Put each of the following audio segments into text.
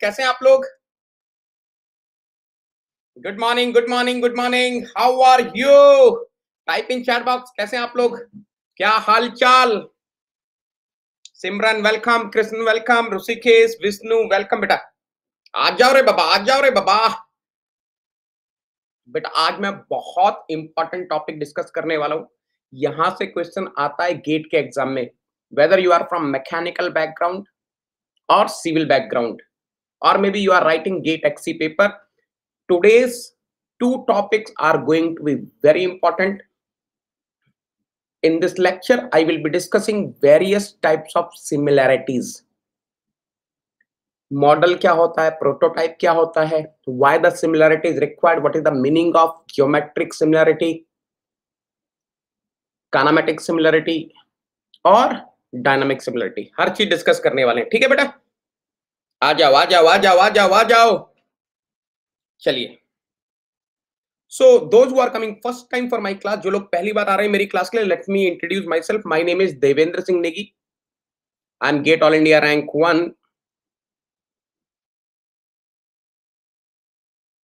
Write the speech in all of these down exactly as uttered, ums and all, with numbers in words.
कैसे हैं आप लोग? Good morning good morning good morning, how are you? Type in chat box, कैसे हैं आप लोग, क्या हालचाल? Simran welcome, Krishna welcome, Rishikesh, Vishnu welcome. बेटा आ जाओ रे बाबा, आ जाओ रे बाबा। बेटा आज मैं बहुत इंपॉर्टेंट टॉपिक डिस्कस करने वाला हूँ। यहां से क्वेश्चन आता है गेट के एग्जाम में, whether you are from mechanical background और civil background, or maybe you are writing GATE X C paper. Today's two topics are going to be very important. In this lecture, I will be discussing various types of similarities. Model क्या होता है, prototype क्या होता है, why the similarity is required, what is the meaning of geometric similarity, kinematic similarity, और dynamic similarity. हर चीज discuss करने वाले हैं, ठीक है बेटा? आ जाओ आ जाओ आ जाओ आ जाओ आ जाओ। चलिए, so those who are coming first time for my class, जो लोग पहली बार आ रहे हैं मेरी क्लास के लिए, let me introduce myself. My name is Devendra Singh Negi, I am GATE all India rank one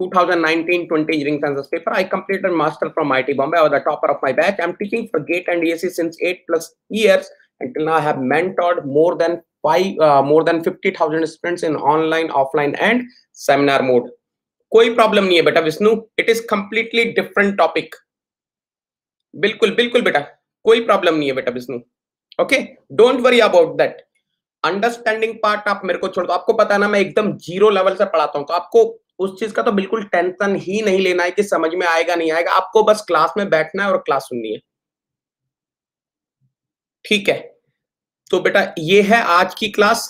twenty nineteen twenty engineering sciences paper. I completed master from I I T Bombay. I was the topper of my batch. I am teaching for GATE and E S E since eight plus years. Until now, I have mentored more than five, uh, more than fifty thousand students in online, offline, and seminar mode. कोई problem नहीं है बेटा Vishnu, it is completely different topic. बिल्कुल बिल्कुल बेटा, कोई problem नहीं है बेटा Vishnu, okay? Don't worry about that. Understanding part आप मेरे को छोड़ दो, आपको पता है ना मैं एकदम जीरो लेवल से पढ़ाता हूँ, तो आपको उस चीज का तो बिल्कुल टेंशन ही नहीं लेना है कि समझ में आएगा नहीं आएगा। आपको बस क्लास में बैठना है और क्लास सुननी है, ठीक है? तो बेटा ये है आज की class,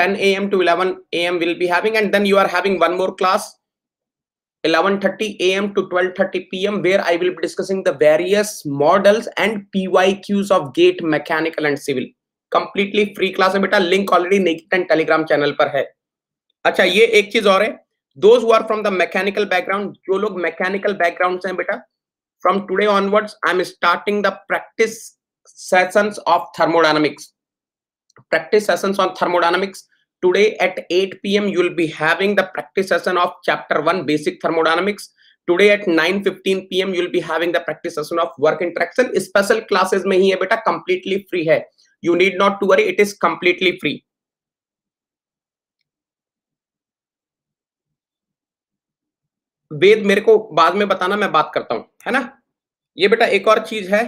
ten A M to eleven A M will be having, and then you are having one more class eleven thirty A M to twelve thirty P M where I will be discussing the various models and P Y Qs of GATE mechanical and civil. Completely free class है बेटा, link already Negi Tent Telegram channel पर है। अच्छा ये एक चीज और है, those who are from the mechanical background, जो लोग mechanical background से हैं बेटा, from today onwards I am starting the practice sessions of thermodynamics. Practice sessions on thermodynamics. Today at eight P M you will be having the practice session of chapter one basic thermodynamics. Today at nine fifteen P M you will be having the practice session of work interaction. Special classes में ही है बेटा, completely free है. You need not to worry. It is completely free. वेद मेरे को बाद में बताना, मैं बात करता हूँ, है ना? ये बेटा एक और चीज है,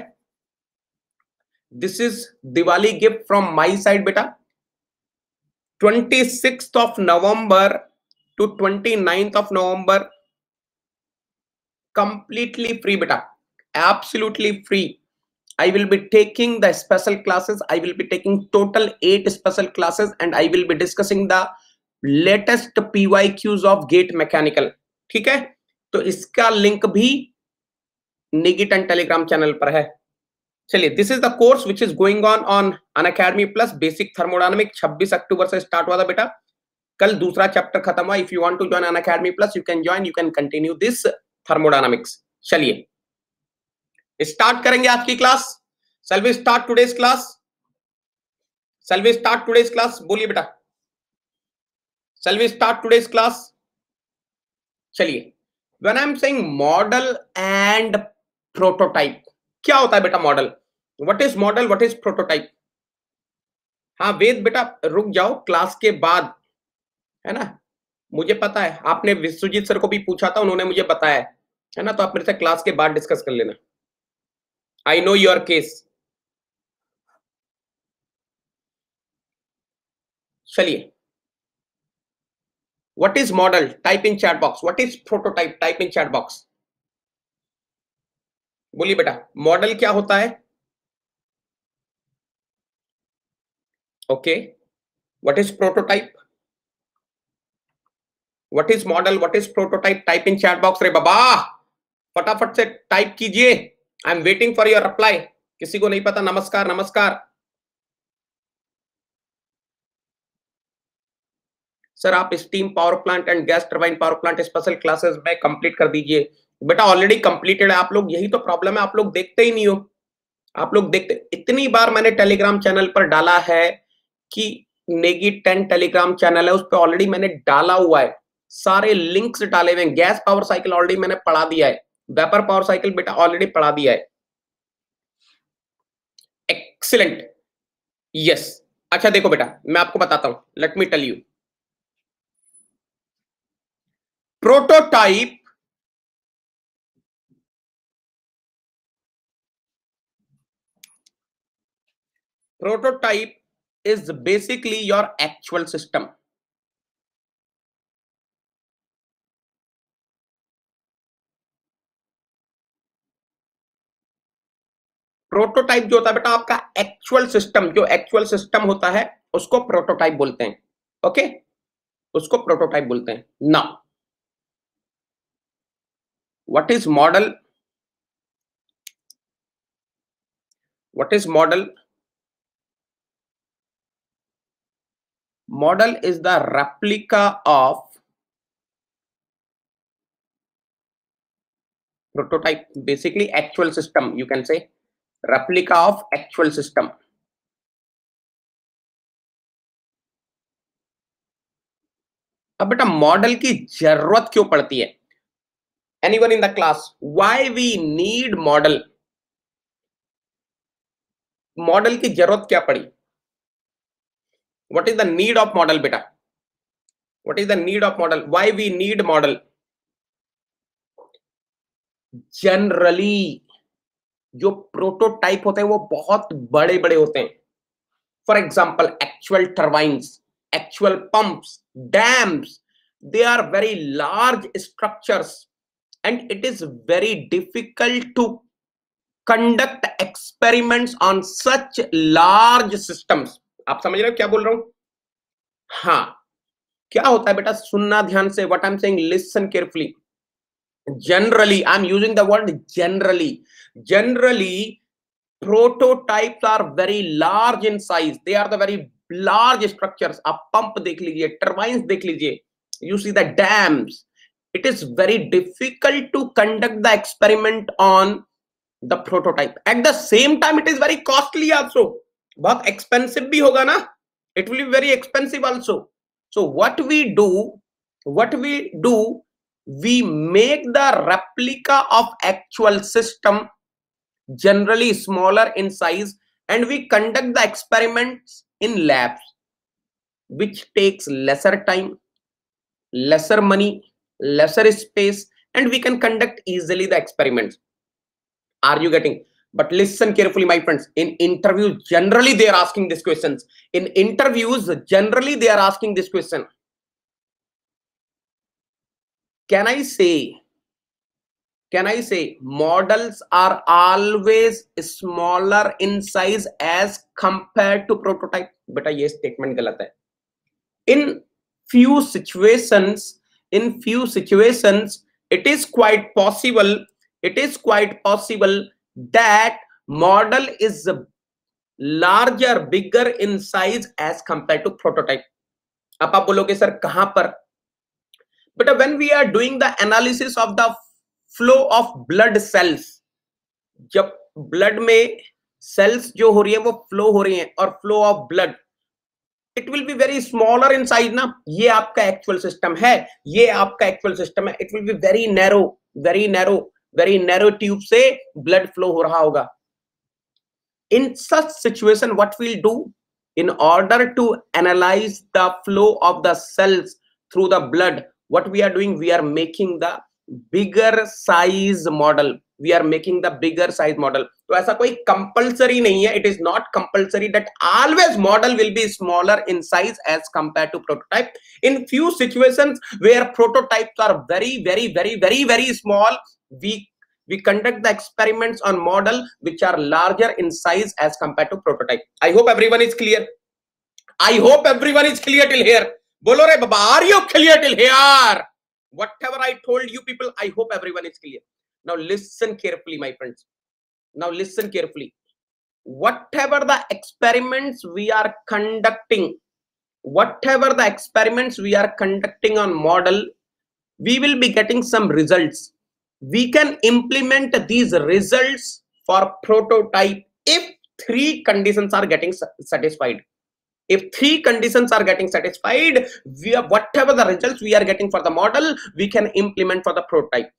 this is Diwali gift from my side beta. twenty-sixth of November to twenty-ninth of November completely free beta, absolutely free. I will be taking the special classes. I will be taking total eight special classes and I will be discussing the latest P Y Qs of GATE mechanical, ठीक है? तो इसका link भी Negi Tent Telegram channel पर है। चलिए, this is the course which is going on on Unacademy plus basic thermodynamic, छब्बीस अक्टूबर से स्टार्ट हुआ था बेटा, कल दूसरा चैप्टर खत्म हुआ। If you want to join Unacademy plus you can join, you can continue this thermodynamics. चलिए स्टार्ट करेंगे आज की class. Shall we start today's class? Shall we start today's class? बोलिए बेटा, shall we start today's class? चलिए, when I am saying model and prototype, क्या होता है बेटा model? What is model, what is prototype? हाँ वेद बेटा रुक जाओ, क्लास के बाद, है ना? मुझे पता है, आपने विश्वजीत सर को भी पूछा था, उन्होंने मुझे बताया है, है ना? तो आप मेरे से क्लास के बाद डिस्कस कर लेना, आई नो योर केस। चलिए, what is model? Type in chat box. What is prototype? Type in chat box. बोलिए बेटा, मॉडल क्या होता है? Okay, what is prototype? What is model, what is prototype? Type in chat box रे बाबा, फटाफट से टाइप कीजिए, I am waiting for your reply. किसी को नहीं पता, नमस्कार नमस्कार सर, आप steam power plant and gas turbine power plant special classes में कंप्लीट कर दीजिए। बेटा ऑलरेडी कंप्लीटेड है, आप लोग, यही तो प्रॉब्लम है, आप लोग देखते ही नहीं हो। आप लोग देखते, इतनी बार मैंने टेलीग्राम चैनल पर डाला है कि नेगी टेन टेलीग्राम चैनल है, उस पर ऑलरेडी मैंने डाला हुआ है, सारे लिंक्स डाले हुए हैं। गैस पावर साइकिल ऑलरेडी मैंने पढ़ा दिया है, वेपर पावर साइकिल बेटा ऑलरेडी पढ़ा दिया है। Excellent, yes. अच्छा देखो बेटा, मैं आपको बताता हूं, let me tell you. Prototype prototype is basically your actual system. Prototype जो होता है बेटा आपका एक्चुअल सिस्टम, जो एक्चुअल सिस्टम होता है उसको प्रोटोटाइप बोलते हैं। ओके, उसको प्रोटोटाइप बोलते हैं। Now what is model, what is model? Model is the replica of prototype, basically actual system, you can say replica of actual system. अब बेटा मॉडल की जरूरत क्यों पड़ती है? Anyone in the class, why we need model? Model की जरूरत क्या पड़ी? What is the need of model beta? What is the need of model? Why we need model? Generally जो प्रोटोटाइप होते हैं वो बहुत बड़े बड़े होते हैं। For example, actual turbines, actual pumps, dams, they are very large structures and it is very difficult to conduct experiments on such large systems. आप समझ रहे हो क्या बोल रहा हूं? हाँ, क्या होता है बेटा, सुनना ध्यान से, what I am saying, listen carefully. Generally, I am using the word generally, generally prototypes are very large in size, they are the very large structures. आप पंप देख लीजिए, टर्बाइंस देख लीजिए, you see the dams. It is very difficult to conduct the experiment on the prototype. At the same time it is very costly also, बहुत expensive भी होगा ना, it will be very expensive also. So what we do, do, what we do, we make the replica of actual system, generally smaller in size, and we conduct the experiments in labs, which takes lesser time, lesser money, lesser space, and we can conduct easily the experiments. Are you getting? But listen carefully, my friends. In interviews, generally they are asking these questions. In interviews, generally they are asking this question. Can I say? Can I say models are always smaller in size as compared to prototype? बेटा ये statement गलत है. In few situations, in few situations, it is quite possible. It is quite possible. That model is larger, bigger in size as compared to prototype. अब आप बोलोगे sir कहां पर? But when we are doing the analysis of the flow of blood cells, जब blood में cells जो हो रही है वो flow हो रही है और flow of blood, it will be very smaller in size ना। ये आपका actual system है, ये आपका actual system है, it will be very narrow, very narrow. Very narrow tube से ब्लड फ्लो हो रहा होगा। In such situation what we do, in order to analyse the flow of the cells through the blood, what we are doing, we are making the bigger size model, we are making the bigger size model. तो ऐसा कोई compulsory नहीं है, it is not compulsory that always model will be smaller in size as compare to prototype. In few situations where prototypes are very very very very very small, we we conduct the experiments on model which are larger in size as compared to prototype. I hope everyone is clear. I hope everyone is clear till here. Bolo re baba, are you clear till here? Whatever I told you people, I hope everyone is clear. Now listen carefully, my friends. Now listen carefully. Whatever the experiments we are conducting, whatever the experiments we are conducting on model, we will be getting some results. We can implement these results for prototype if three conditions are getting satisfied. If three conditions are getting satisfied, we are, whatever the results we are getting for the model, we can implement for the prototype.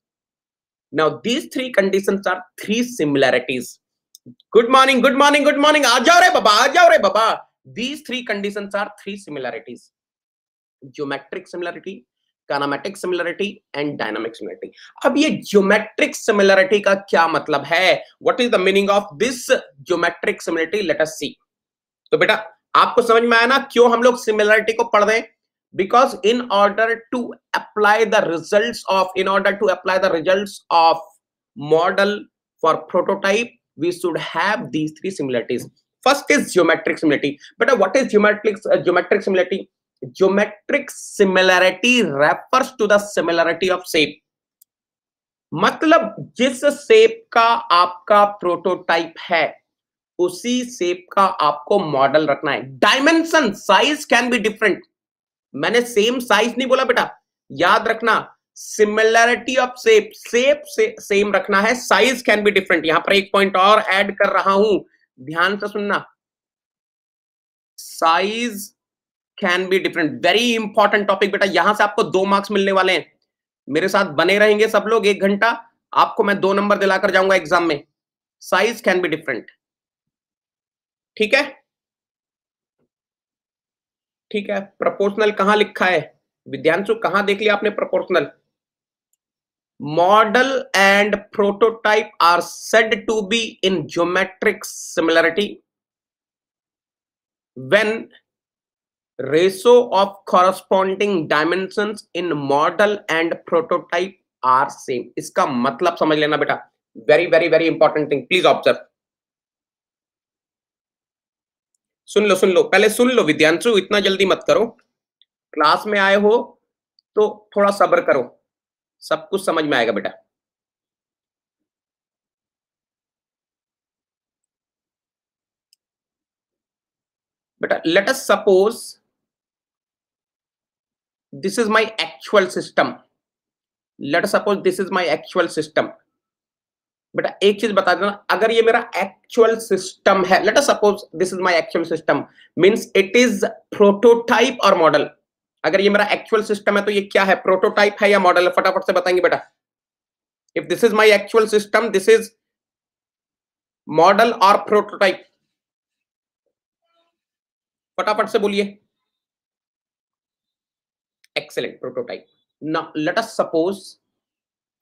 Now, these three conditions are three similarities. Good morning, good morning, good morning. Aajao re baba, aajao re baba. These three conditions are three similarities. Geometric similarity, kinematic similarity and dynamic similarity. अब ये geometric similarity का क्या मतलब है? What is the meaning of this geometric similarity? Let us see. तो बेटा आपको समझ में आया ना क्यों हम लोग similarity को पढ़ रहे हैं? Because in order to apply the results of, in order to apply the results of model for prototype, we should have these three similarities. First is geometric similarity. But what is geometric uh, geometric similarity? Geometric similarity refers to the similarity of shape. मतलब जिस shape का आपका prototype है उसी shape का आपको model रखना है. Dimension size can be different. मैंने same size नहीं बोला बेटा, याद रखना similarity of shape, shape से same रखना है, size can be different. यहां पर एक point और add कर रहा हूं, ध्यान से सुनना. Size can be different, very important topic बेटा. यहां से आपको दो मार्क्स मिलने वाले हैं. मेरे साथ बने रहेंगे सब लोग एक घंटा, आपको मैं दो नंबर दिलाकर जाऊंगा एग्जाम में. साइज कैन बी डिफरेंट, ठीक है ठीक है. प्रोपोर्शनल कहां लिखा है विद्यांशु, कहां देख लिया आपने proportional? Model and prototype are said to be in geometric similarity when ratio of corresponding dimensions in model and prototype are same. इसका मतलब समझ लेना बेटा, very very very important thing. Please observe. सुन लो सुन लो पहले सुन लो विद्यांशु, इतना जल्दी मत करो. क्लास में आए हो तो थोड़ा सब्र करो, सब कुछ समझ में आएगा बेटा. बेटा let us suppose this is my actual system. Let us suppose this is my actual system. बेटा एक चीज बता देना, अगर ये मेरा actual system है, let us suppose this is my actual system means it is prototype or model. अगर ये मेरा actual system है तो ये क्या है, prototype है या model है? फटाफट से बताएंगे बेटा. If this is my actual system, this is model or prototype. फटाफट से बोलिए. Excellent, prototype. Now let us suppose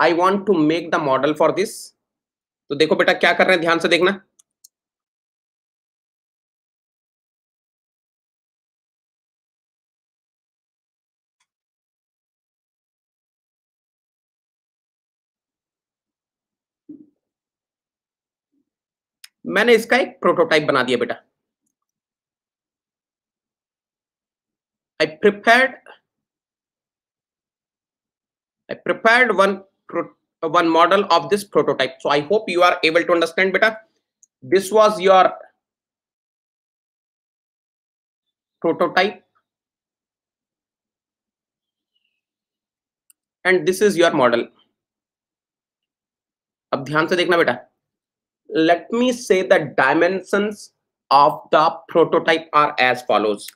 I want to make the model for this. तो देखो बेटा क्या कर रहे हैं, ध्यान से देखना. मैंने इसका एक प्रोटोटाइप बना दिया बेटा. I prepared I prepared one one model of this prototype. So I hope you are able to understand beta. This was your prototype and this is your model. अब ध्यान से देखना बेटा. Let me say the dimensions of the prototype are as follows.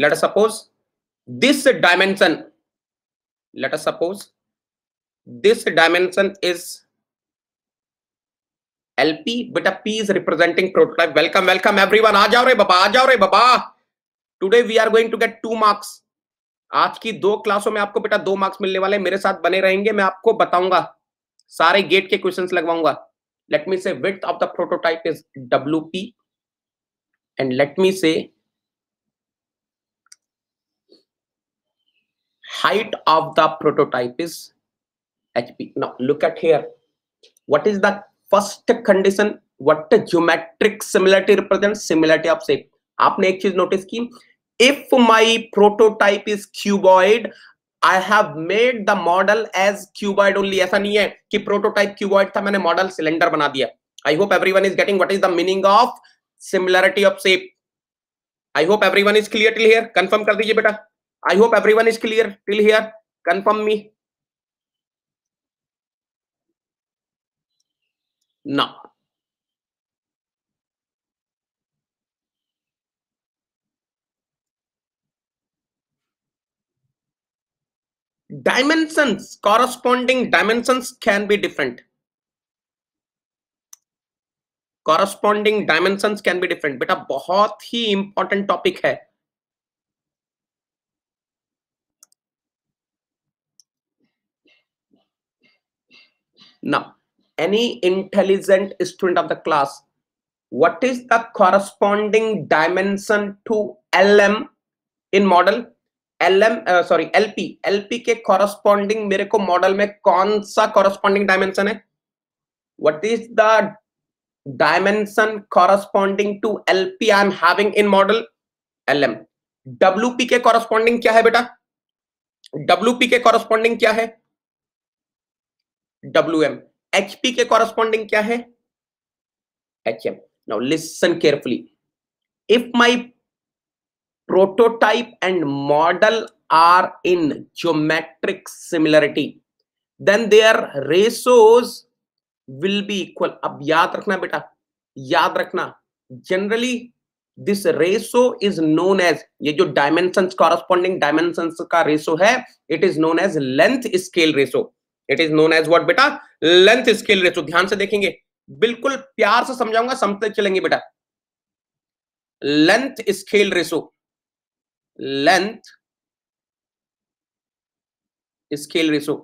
Let us suppose this dimension, let us suppose this dimension is L P, but a P is representing prototype. Welcome, welcome everyone. आ जाओ रे बाबा, आ जाओ रे बाबा. Today we are going to get two marks. आज की दो क्लासों में आपको बेटा दो मार्क्स मिलने वाले हैं. मेरे साथ बने रहेंगे, मैं आपको बताऊंगा, सारे गेट के क्वेश्चंस लगवाऊंगा. Let me say width of the prototype is W P and let me say height of the prototype is H P. Now look at here. What is the first condition? What the geometric similarity represents? Similarity of shape. आपने एक चीज notice की. If my prototype is cuboid, I have made the model as cuboid only. ऐसा नहीं है कि prototype cuboid था, मैंने model cylinder बना दिया. I hope everyone is getting what is the meaning of similarity of shape. I hope everyone is clear till here. Confirm कर दीजिए बेटा. I hope everyone is clear till here. Confirm me. now. Dimensions, corresponding dimensions can be different. Corresponding dimensions can be different. बेटा बहुत ही important topic है. Now, any intelligent student of the class, what is the corresponding dimension to L M in model? L M uh, sorry L P. L P के corresponding मेरे को model में कौन सा corresponding dimension है? What is the dimension corresponding to L P I am having in model? L M. W P के corresponding क्या है बेटा? W P के corresponding क्या है? W M. H P के corresponding क्या है? H M. Now listen carefully. If my prototype and model are in geometric similarity, then their ratios will be equal. अब याद रखना बेटा, याद रखना. Generally, this ratio is known as, ये जो dimensions corresponding dimensions का ratio है, it is known as length scale ratio. It is known as what बेटा? Length scale ratio. ध्यान से देखेंगे, बिल्कुल प्यार से समझाऊंगा, समझते चलेंगे बेटा. Length scale ratio, length scale ratio.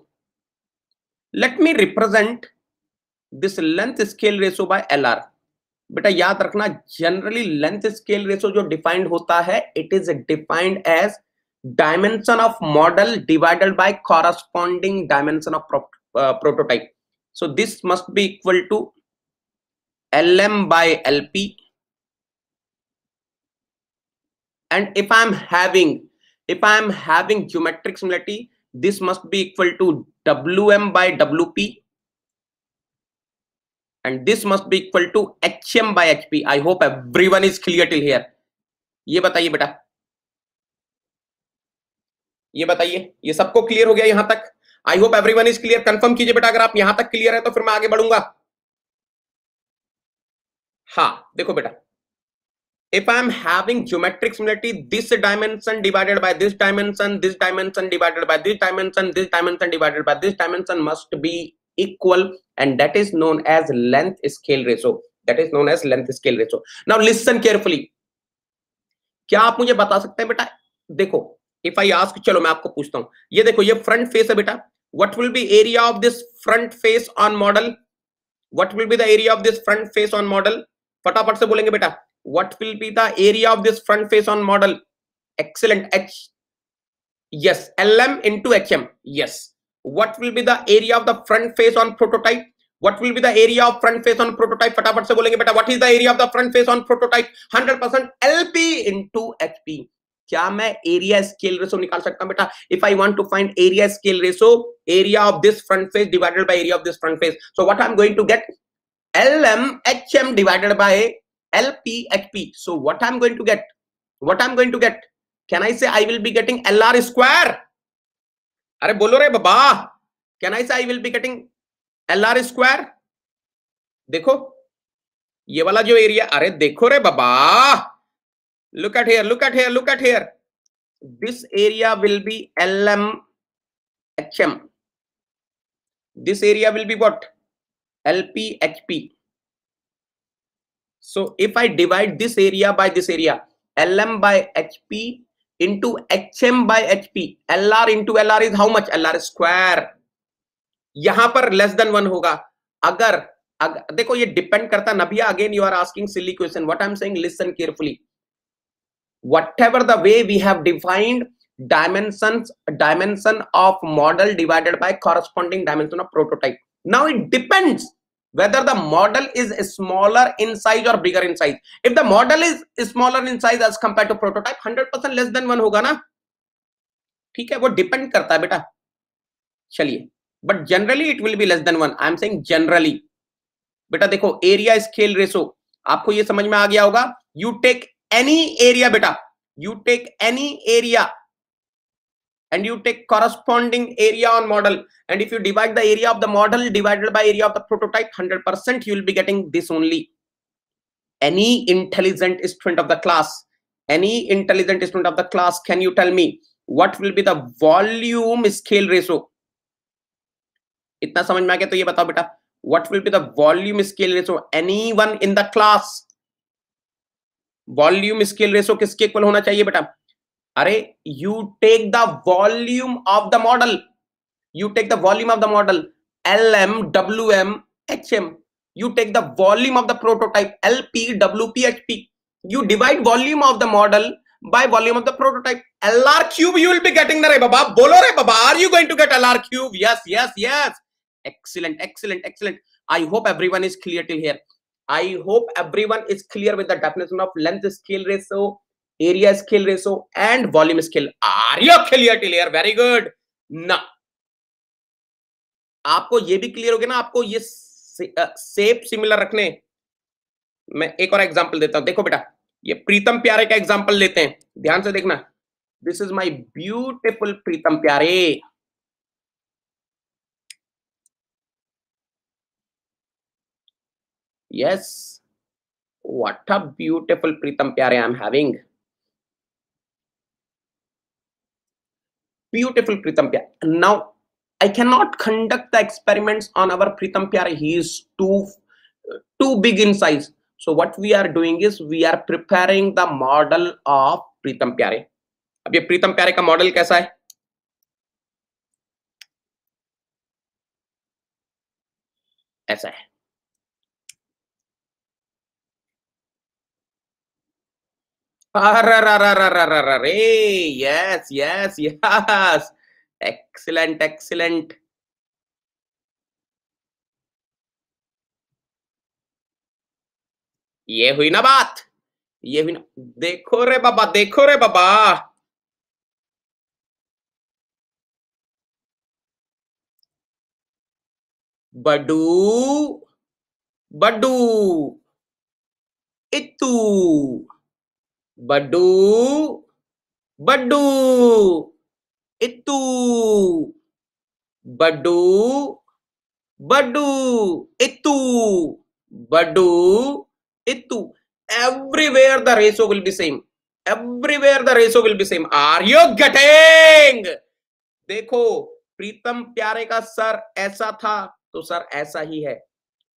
Let me represent this length scale ratio by L R. बेटा याद रखना, generally length scale ratio जो defined होता है, it is defined as dimension of model divided by corresponding dimension of pro uh, prototype. So this must be equal to L M by L P. And if I am having, if I am having geometric similarity, this must be equal to W M by W P. And this must be equal to H M by H P. I hope everyone is clear till here. ये बताइए बेटा, ये बताइए, ये सबको clear हो गया यहां तक? I hope everyone is clear. Confirm कीजिए बेटा, अगर आप यहां तक क्लियर है तो फिर मैं आगे बढ़ूंगा. हाँ देखो बेटा, if I am having geometric similarity, this dimension divided by this dimension, this dimension divided by this dimension, this dimension divided by this dimension must be equal, and that is known as length scale ratio. That is known as length scale ratio. Now listen carefully. क्या आप मुझे बता सकते हैं बेटा, देखो If I ask, चलो मैं आपको पूछता हूं, ये देखो ये फ्रंट फेस है बेटा, what will be area of this front face on model? What will be the area of this front face on model? फटाफट से बोलेंगे बेटा, what will be the area of this front face on model? Excellent. H, yes, L M into H M. Yes. What will be the area of the front face on prototype? What will be the area of front face on prototype? फटाफट से बोलेंगे बेटा, what is the area of the front face on prototype? Hundred percent L P into H P. क्या मैं area scale ratio निकाल सकता हूं बेटा? If I want to find area scale ratio, area of this front face divided by area of this front face, so what I am going to get? L M H M divided by L P H P. So what I am going to get? What I am going to get? Can I say I will be getting L R square? अरे बोलो रे बाबा, can I say I will be getting L R square? देखो ये वाला जो area, अरे देखो रे बाबा, look at here, look at here, look at here. This area will be L M H M. This area will be what? L P H P. So if I divide this area by this area, L M by H P into H M by H P, L R into L R is how much? L R square. यहाँ पर less than one होगा. अगर, अगर देखो ये depend करता ना भैया. Again you are asking silly question. What I am saying, listen carefully. Whatever the way we have defined dimensions, dimension of model divided by corresponding dimension of prototype, now it depends whether the model is smaller in size or bigger in size. If the model is smaller in size as compared to prototype, hundred percent less than one होगा ना, ठीक है, वो depend करता है बेटा. चलिए, but generally it will be less than one. I am saying generally. बेटा देखो area scale ratio, आपको ये समझ में आ गया होगा. You take any area बेटा, you take any area and you take corresponding area on model, and if you divide the area of the model divided by area of the prototype, one hundred percent you will be getting this only. Any intelligent student of the class, any intelligent student of the class, can you tell me what will be the volume scale ratio? इतना समझ में आ गया तो ये बताओ बेटा, what will be the volume scale ratio? Anyone in the class? Volume scale ratio किसके इक्वल होना चाहिए बेटा? अरे you take the volume of the model, you take the volume of the model, L M, W M, H M. You take the volume of the prototype, L P, W P, H P. You divide volume of the model by volume of the prototype, L R cube. You will be getting the, Ray Baba, bolo Ray Baba, are you going to get L R cube? Yes, yes, yes. Excellent, excellent, excellent. I hope everyone is clear till here. I hope everyone is clear with the definition of length scale ratio, area scale ratio, and volume scale. Are you clear till here? Very good. Now, आपको ये भी clear हो गया ना, आपको ये shape similar रखने। मैं एक और एग्जांपल देता हूं, देखो बेटा ये प्रीतम प्यारे का एग्जांपल लेते हैं, ध्यान से देखना। This is my beautiful Pritam प्यारे। Yes, what a beautiful Pritam Pyare I am having. Beautiful Pritam Pyare. Now, I cannot conduct the experiments on our Pritam Pyare. He is too, too big in size. So what we are doing is we are preparing the model of Pritam Pyare. अब ये Pritam Pyare का model कैसा है? ऐसा है। Yes, yes, yes. Excellent, excellent. ये हुई ना बात, ये हुई ना। देखो रे बाबा, देखो रे बाबा, बडू बडू इतू बड्डू बड्डू इत्तू बड्डू बड्डू इत्तू बड्डू इत्तू। Everywhere the ratio will be same, everywhere the ratio will be same. Are you getting? देखो प्रीतम प्यारे का सर ऐसा था तो सर ऐसा ही है,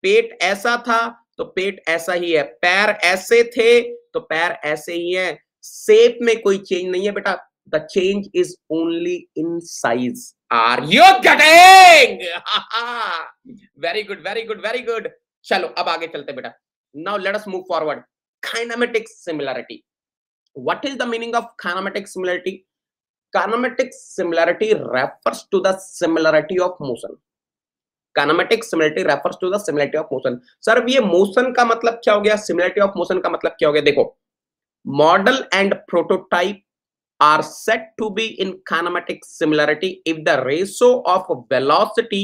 पेट ऐसा था तो पेट ऐसा ही है, पैर ऐसे थे तो पैर ऐसे ही है। शेप में कोई चेंज नहीं है बेटा, the change is only in size. Are you getting? Very good, very good, very good. चलो अब आगे चलते बेटा। Now let us move forward. Kinematic similarity, what is the meaning of kinematic similarity? Kinematic similarity refers to the similarity of motion. Kinematic similarity refers to the similarity of motion. Sir ये motion का मतलब क्या हो गया, similarity of motion का मतलब क्या हो गया? देखो, model and prototype are said to be in kinematic similarity if the ratio of velocity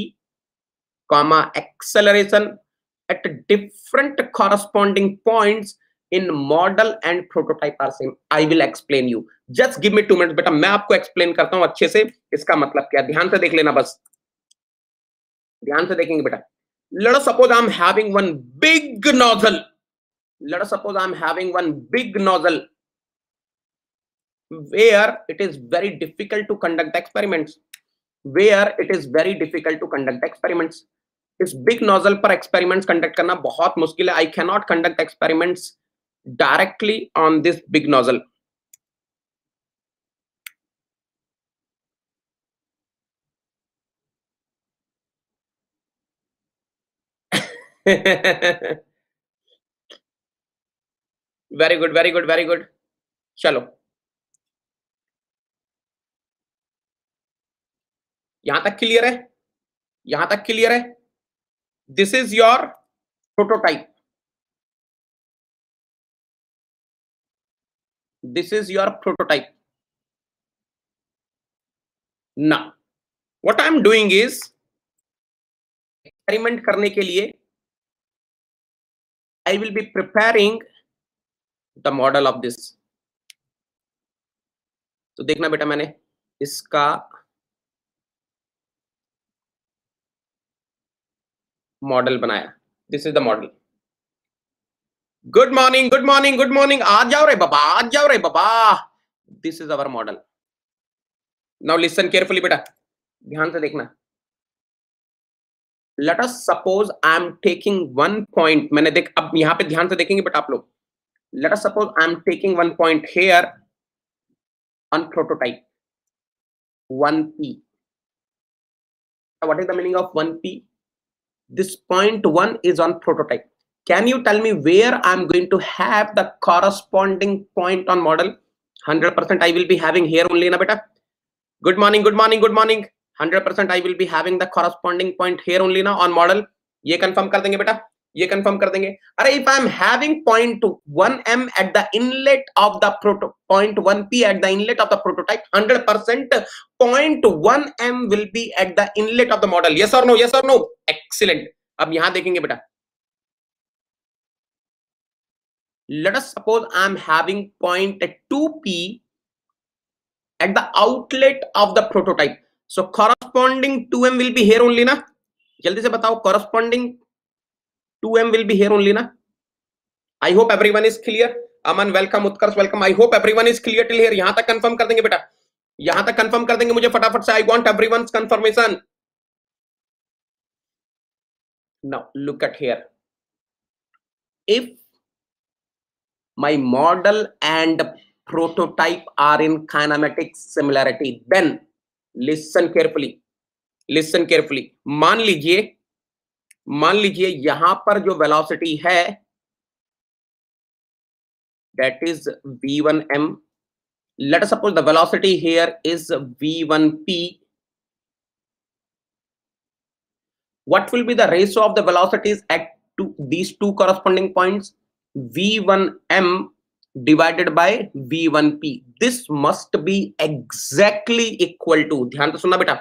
comma acceleration at different corresponding points in model and prototype are same. I will explain you, just give me two minutes बेटा, मैं आपको explain करता हूं अच्छे से इसका मतलब क्या। ध्यान से देख लेना, बस ध्यान से देखेंगे बेटा। Let us suppose I am having one big nozzle, let us suppose I am having one big nozzle where it is very difficult to conduct the experiments, where it is very difficult to conduct the experiments. इस big nozzle पर experiments conduct करना बहुत मुश्किल है। I can not conduct experiments directly on this big nozzle. Very good, very good, very good. चलो यहां तक clear है, यहां तक क्लियर है। This is your prototype, this is your prototype. Now what I am doing is, experiment करने के लिए I will be preparing the model of this. तो देखना बेटा मैंने इसका मॉडल बनाया। This is the model. Good morning good morning good morning, आ जाओ रे बाबा, आ जाओ रे बाबा। This is our model. Now listen carefully बेटा, ध्यान से देखना। Let us suppose I am taking one point. मैंने देख अब यहां पे ध्यान से देखेंगे बट आप लोग। Let us suppose I am taking one point here on prototype one P. What is the meaning of one P? This point one is on prototype. Can you tell me where I'm going to have the corresponding point on model? one hundred percent I will be having here only na beta. Good morning, good morning, good morning. one hundred percent I will be having the corresponding point here only na on model. ये confirm कर देंगे बेटा, ये confirm कर देंगे। अरे if I'm having point one m at the inlet of the proto, point one p at the inlet of the prototype, one hundred percent point one m will be at the inlet of the model. Yes or no? Yes or no? Excellent. अब यहां देखेंगे बेटा। Let us suppose I'm having point two p at the outlet of the prototype. So corresponding two m will be here only ना? जल्दी से बताओ corresponding two m will be here only na. I hope everyone is clear. Aman welcome, Utkarsh welcome. I hope everyone is clear till here. यहाँ तक confirm कर देंगे बेटा, यहाँ तक confirm कर देंगे मुझे फटाफट से। I want everyone's confirmation. Now look at here. If my model and prototype are in kinematic similarity, then listen carefully. Listen carefully. मान लीजिए मान लीजिए यहां पर जो वेलोसिटी है that is v one m. Let suppose the velocity here is v one p. What will be the ratio of the velocities at two these two corresponding points? v one m divided by v one p. This must be exactly equal to, ध्यान से सुनना बेटा।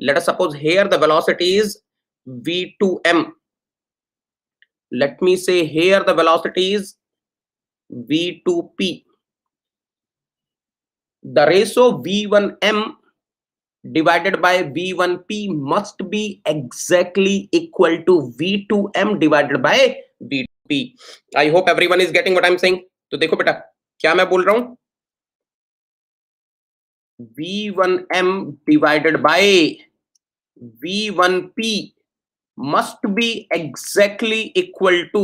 Let suppose here the velocity is v two m. Let me say here the velocity is v two p. The ratio v one m divided by v one p must be exactly equal to v two m divided by v two p. I hope everyone is getting what I'm saying. तो देखो बेटा क्या मैं बोल रहा हूँ, v one m divided by v one p must be exactly equal to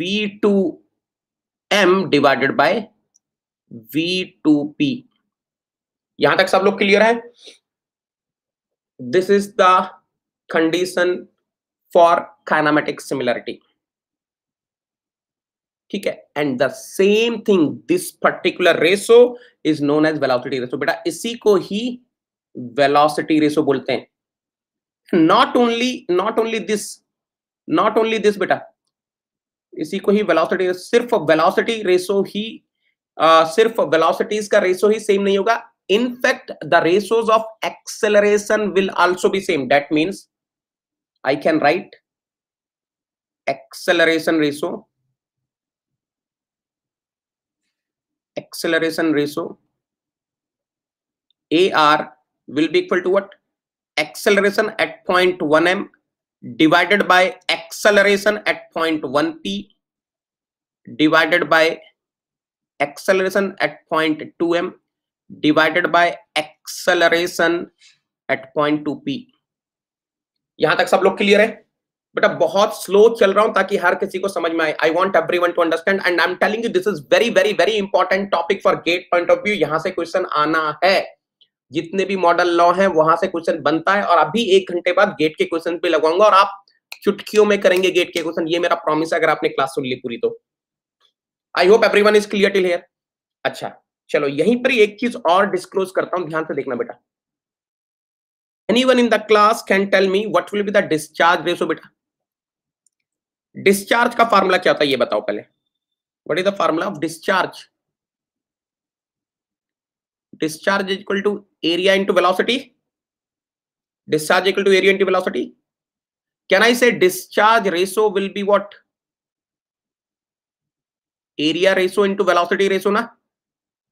v two m divided by v two p. यहां तक सब लोग क्लियर है? This is the condition for kinematic similarity. ठीक है, and the same thing, this particular ratio is known as velocity ratio. बेटा इसी को ही वेलोसिटी रेशो बोलते हैं। Not only not only this not only this बेटा, इसी को ही वेलोसिटी, सिर्फ वेलोसिटी रेशो ही आ, सिर्फ वेलोसिटीज का रेशो ही सेम नहीं होगा। In fact the ratios of acceleration will also be same. That means I can write acceleration ratio acceleration ratio A are will be equal to what? Acceleration at point one m divided by acceleration at point one p divided by acceleration at point two m divided by acceleration at point two p. यहां तक सब लोग clear है बेटा? बहुत slow चल रहा हूं ताकि हर किसी को समझ में आए। I want everyone to understand and I am telling you this is very very very important topic for GATE point of view. यहां से क्वेश्चन आना है, जितने भी मॉडल लॉ हैं वहां से क्वेश्चन बनता है। और अभी एक घंटे बाद गेट के क्वेश्चन पे लगवाऊंगा और आप चुटकियों में करेंगे गेट के क्वेश्चन, ये मेरा प्रॉमिस है अगर आपने क्लास सुन ली पूरी तो। I hope everyone is clear till here. अच्छा चलो, यहीं पर एक चीज और डिस्क्लोज करता हूं, ध्यान से देखना बेटा। Anyone in the class can tell me what will be the discharge ratio? बेटा डिस्चार्ज का फार्मूला क्या होता है ये बताओ पहले। What is the formula of discharge? Discharge is equal to area into velocity. Discharge equal to area into velocity. Can I say discharge ratio will be what? Area ratio into velocity ratio ना।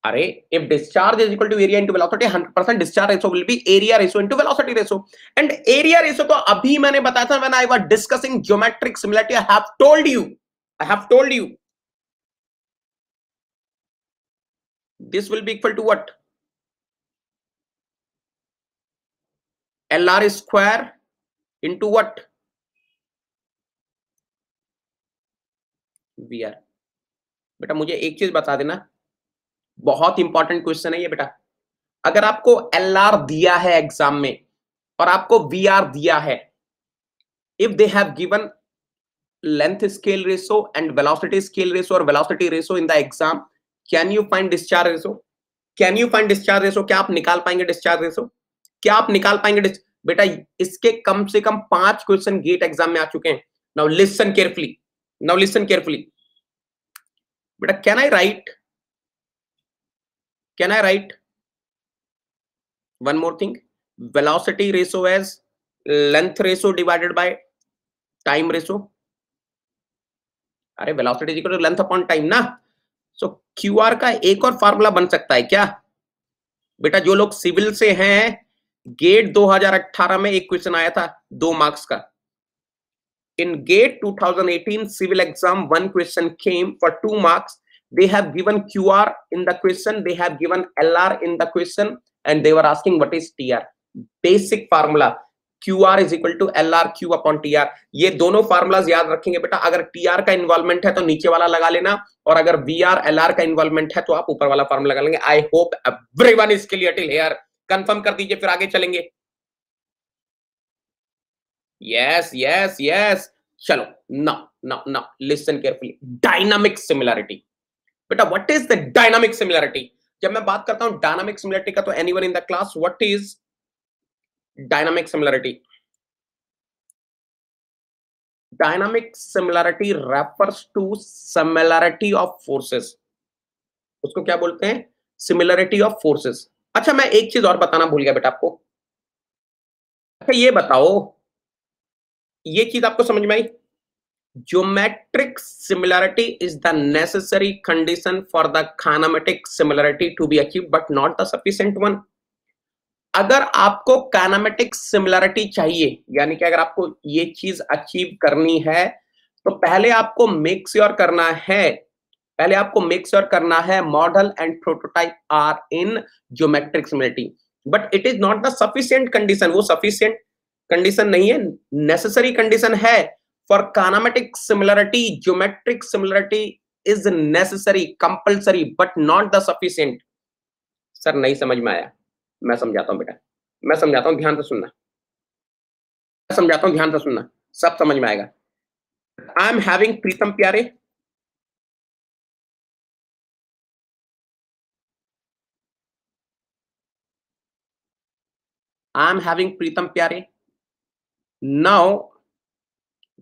Array, if discharge is equal to area into velocity, one hundred percent discharge ratio will be area ratio into velocity ratio. And area ratio को अभी मैंने बताया था when I was discussing geometric similarity. I have told you, I have told you, this will be equal to what? L R square into what? V R. बेटा मुझे एक चीज बता देना, बहुत इंपॉर्टेंट क्वेश्चन है ये बेटा। अगर आपको एल आर दिया है एग्जाम में और आपको वी आर दिया है, if they have given length scale ratio and velocity scale ratio और velocity ratio in the exam, can you find discharge ratio? Can you find discharge ratio? क्या आप निकाल पाएंगे डिस्चार्ज रेशो? क्या आप निकाल पाएंगे? बेटा इसके कम से कम पांच क्वेश्चन गेट एग्जाम में आ चुके हैं। Now listen carefully, now listen carefully बेटा। Can I write Can I write one more thing? Velocity ratio as length ratio divided by time ratio. अरे velocity is equal to length upon time ना, so Q R का एक और formula बन सकता है क्या बेटा? जो लोग सिविल से हैं, गेट दो हज़ार अठारह में एक क्वेश्चन आया था दो मार्क्स का। In GATE two thousand eighteen civil exam one question came for two marks. They have given Q R in the question, they have given L R in the question, and they were asking what is T R. Basic formula Q R is equal to L R Q upon T R. ये दोनों formulas याद रखेंगे बेटा। अगर T R का involvement है तो नीचे वाला लगा लेना, और अगर V R L R का involvement है तो आप ऊपर वाला formula लगा लेंगे। I hope everyone is clear till here. Confirm कर दीजिए फिर आगे चलेंगे। Yes, yes, yes. चलो now, now, now. Listen carefully. Dynamic similarity. बेटा what is the dynamic similarity? जब मैं बात करता हूं डायनामिक सिमिलरिटी का, तो anyone in the class what is dynamic similarity? Dynamic similarity refers to similarity of forces. उसको क्या बोलते हैं? Similarity of forces. अच्छा मैं एक चीज और बताना भूल गया बेटा आपको। अच्छा ये बताओ, ये चीज आपको समझ में आई? Geometric similarity is the necessary condition for the kinematic similarity to be achieved, but not the sufficient one. अगर आपको kinematic similarity चाहिए, यानी कि अगर आपको ये चीज अचीव करनी है, तो पहले आपको make sure करना है, पहले आपको make sure करना है model and prototype are in geometric similarity, but it is not the sufficient condition. वो sufficient condition नहीं है, necessary condition है. For kinematic similarity, geometric similarity is necessary, compulsory, but not the sufficient. Sir नहीं समझ में आया, मैं समझाता हूँ बेटा, मैं समझाता हूँ, ध्यान से सुनना, मैं समझाता हूँ, ध्यान से सुनना, सब समझ में आएगा। I am having प्रीतम प्यारे, I am having प्रीतम प्यारे. Now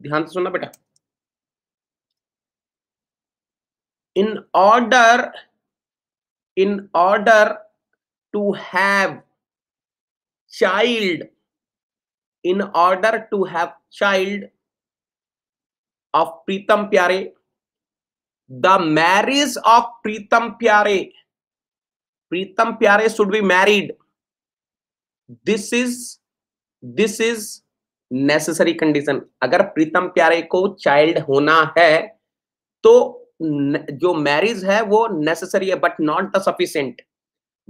ध्यान से सुनना बेटा। In order in order to have child in order to have child of Pritam Pyare, the marriage of Pritam Pyare, Pritam Pyare should be married, this is this is necessary condition. अगर प्रीतम प्यारे को child होना है तो जो मैरिज है वो नेसेसरी है, but not the sufficient,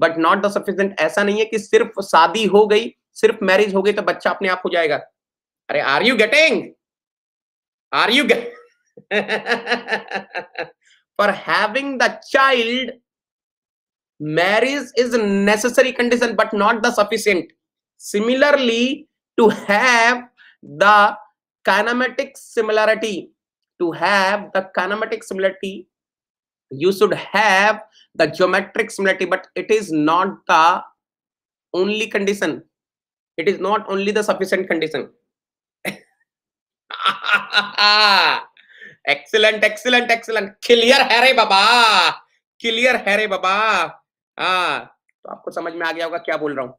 but not the sufficient. ऐसा नहीं है कि सिर्फ शादी हो गई, सिर्फ मैरिज हो गई तो बच्चा अपने आप हो जाएगा। अरे are you getting, are you get? For having the child marriage is necessary condition but not the sufficient. Similarly to have the kinematic similarity, to have the kinematic similarity you should have the geometric similarity, but it is not the only condition, it is not only the sufficient condition. Excellent, excellent, excellent. Clear hai re baba, clear hai re baba. हाँ तो आपको समझ में आ गया होगा क्या बोल रहा हूँ।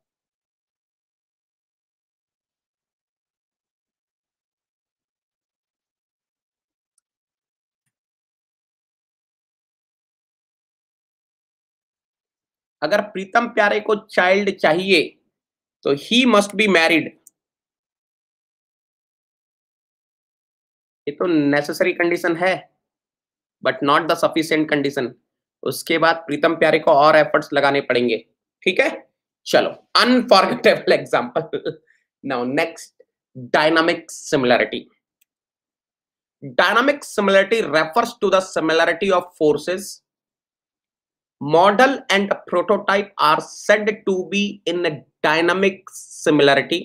अगर प्रीतम प्यारे को चाइल्ड चाहिए तो ही मस्ट बी मैरिड, ये तो नेसेसरी कंडीशन है but not the sufficient condition. उसके बाद प्रीतम प्यारे को और एफर्ट्स लगाने पड़ेंगे, ठीक है। चलो unforgettable example. Now next, dynamic similarity. Dynamic similarity refers to the similarity of forces. Model and prototype are said to be in a dynamic similarity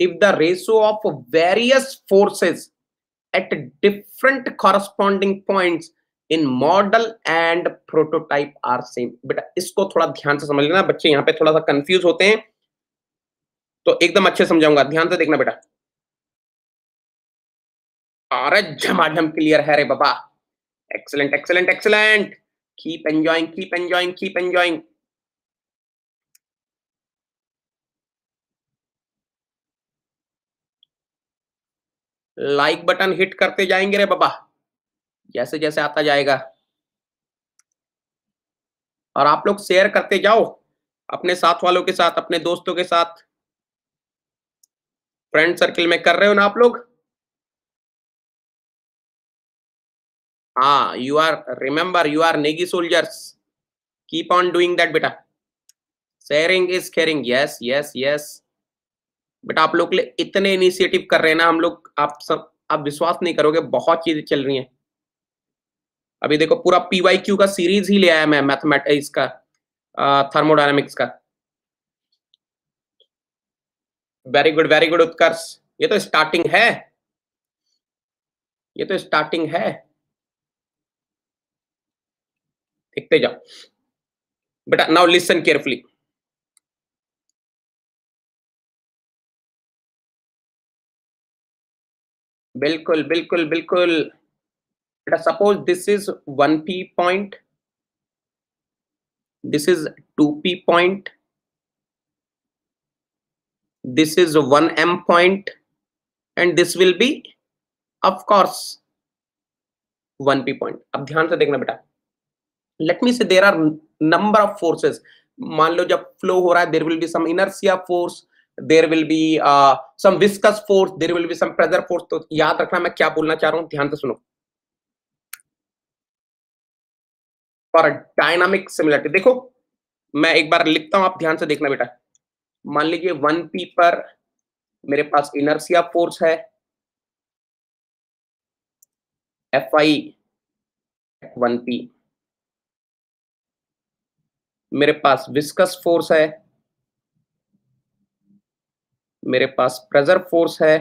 if the ratio of various forces at different corresponding points in model and prototype are same. बेटा इसको थोड़ा ध्यान से समझ लेना, बच्चे यहाँ पे थोड़ा सा confuse होते हैं तो एकदम अच्छे समझाऊंगा, ध्यान से देखना बेटा। अरे झमाझम क्लियर है रे बाबा, excellent excellent excellent, keep enjoying keep enjoying keep enjoying. Like button hit करते जाएंगे रे बाबा जैसे जैसे आता जाएगा, और आप लोग शेयर करते जाओ अपने साथ वालों के साथ, अपने दोस्तों के साथ, फ्रेंड सर्कल में कर रहे हो ना आप लोग। हाँ, you are, remember you are Negi soldiers, keep on doing that बेटा। Sharing is caring, yes yes yes बेटा, आप लोग के लिए इतने इनिशिएटिव कर रहे हैं ना हम लोग, आप सब, आप विश्वास नहीं करोगे, बहुत चीजें चल रही हैं। अभी देखो पूरा पीवाई क्यू का सीरीज ही ले आया मैं, मैथमेटिक्स का, थर्मोडायनेमिक्स का। Very good very good Utkarsh, ये तो स्टार्टिंग है, ये तो स्टार्टिंग है, देखते जाओ बेटा। नाउ लिसन केयरफुली, बिल्कुल बिल्कुल बिल्कुल बेटा। Suppose this is one P point, this is two P point, this is one M point and this will be of course one P point. अब ध्यान से देखना बेटा, let me say there are number of forces. मान लो जब flow हो रहा है there will be some inertia force, there will be some viscous force, there will be some pressure force. तो याद रखना मैं क्या बोलना चाह रहा हूं, ध्यान से सुनो। और डायनामिक सिमिलरिटी देखो, मैं एक बार लिखता हूं, आप ध्यान से देखना बेटा। मान लीजिए वन पी पर मेरे पास इनर्शिया फोर्स है, एफ आई वन पी, मेरे पास विस्कस फोर्स है, मेरे पास प्रेशर फोर्स है,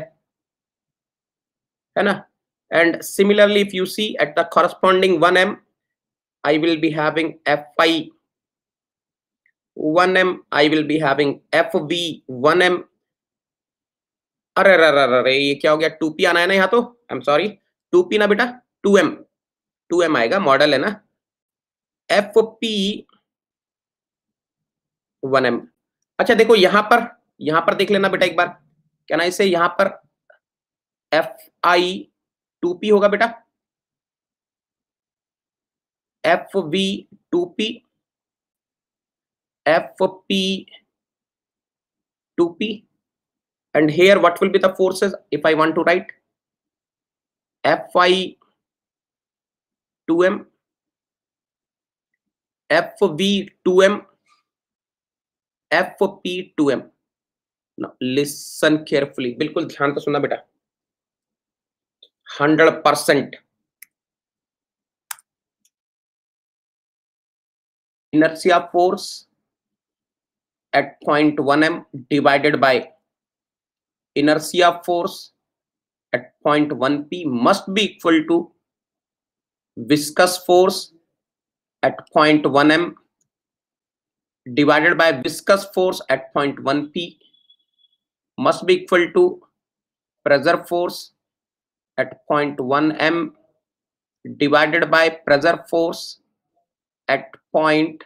है ना। And similarly if you see at the corresponding one M I will be having F I one M, I will be having F V one M. अरे अरे ये क्या हो गया, टू पी आना है ना यहाँ, तो I am sorry, two P ना बेटा, टू एम टू एम आएगा, मॉडल है ना। F P one M. अच्छा देखो यहां पर, यहां पर देख लेना बेटा एक बार, क्या ना इसे, यहां पर एफ आई टू पी होगा बेटा, F V two P, F P two P, and here what will be the forces if I want to write, F I two M, F V two M, F P two M. Now listen carefully, बिल्कुल ध्यान से सुनना बेटा, hundred percent. Inertia force at point one M divided by inertia force at point one P must be equal to viscous force at point one M divided by viscous force at zero point one p must be equal to pressure force at zero point one m divided by pressure force at zero point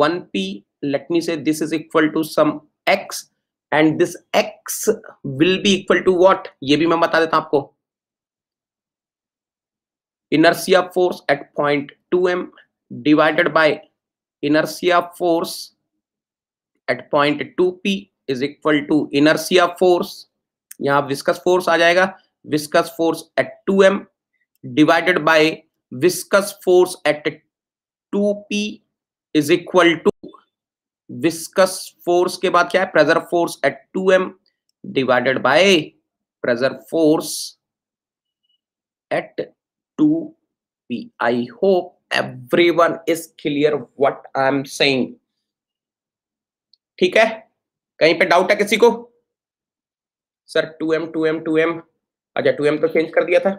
one p. Let me say this is equal to some x and this x will be equal to what? ये भी मैं बता देता हूं आपको, inertia force at zero point two m divided by inertia force at point two P is equal to inertia force, यहाँ viscous force आ जाएगा, viscous force at two M divided by viscous force at two P is equal to viscous force के बाद क्या है, pressure force at two M divided by pressure force at two P. I hope everyone is clear what I am saying. ठीक है, कहीं पे doubt है किसी को? Sir two M two M two M, अच्छा टू एम तो change कर दिया था,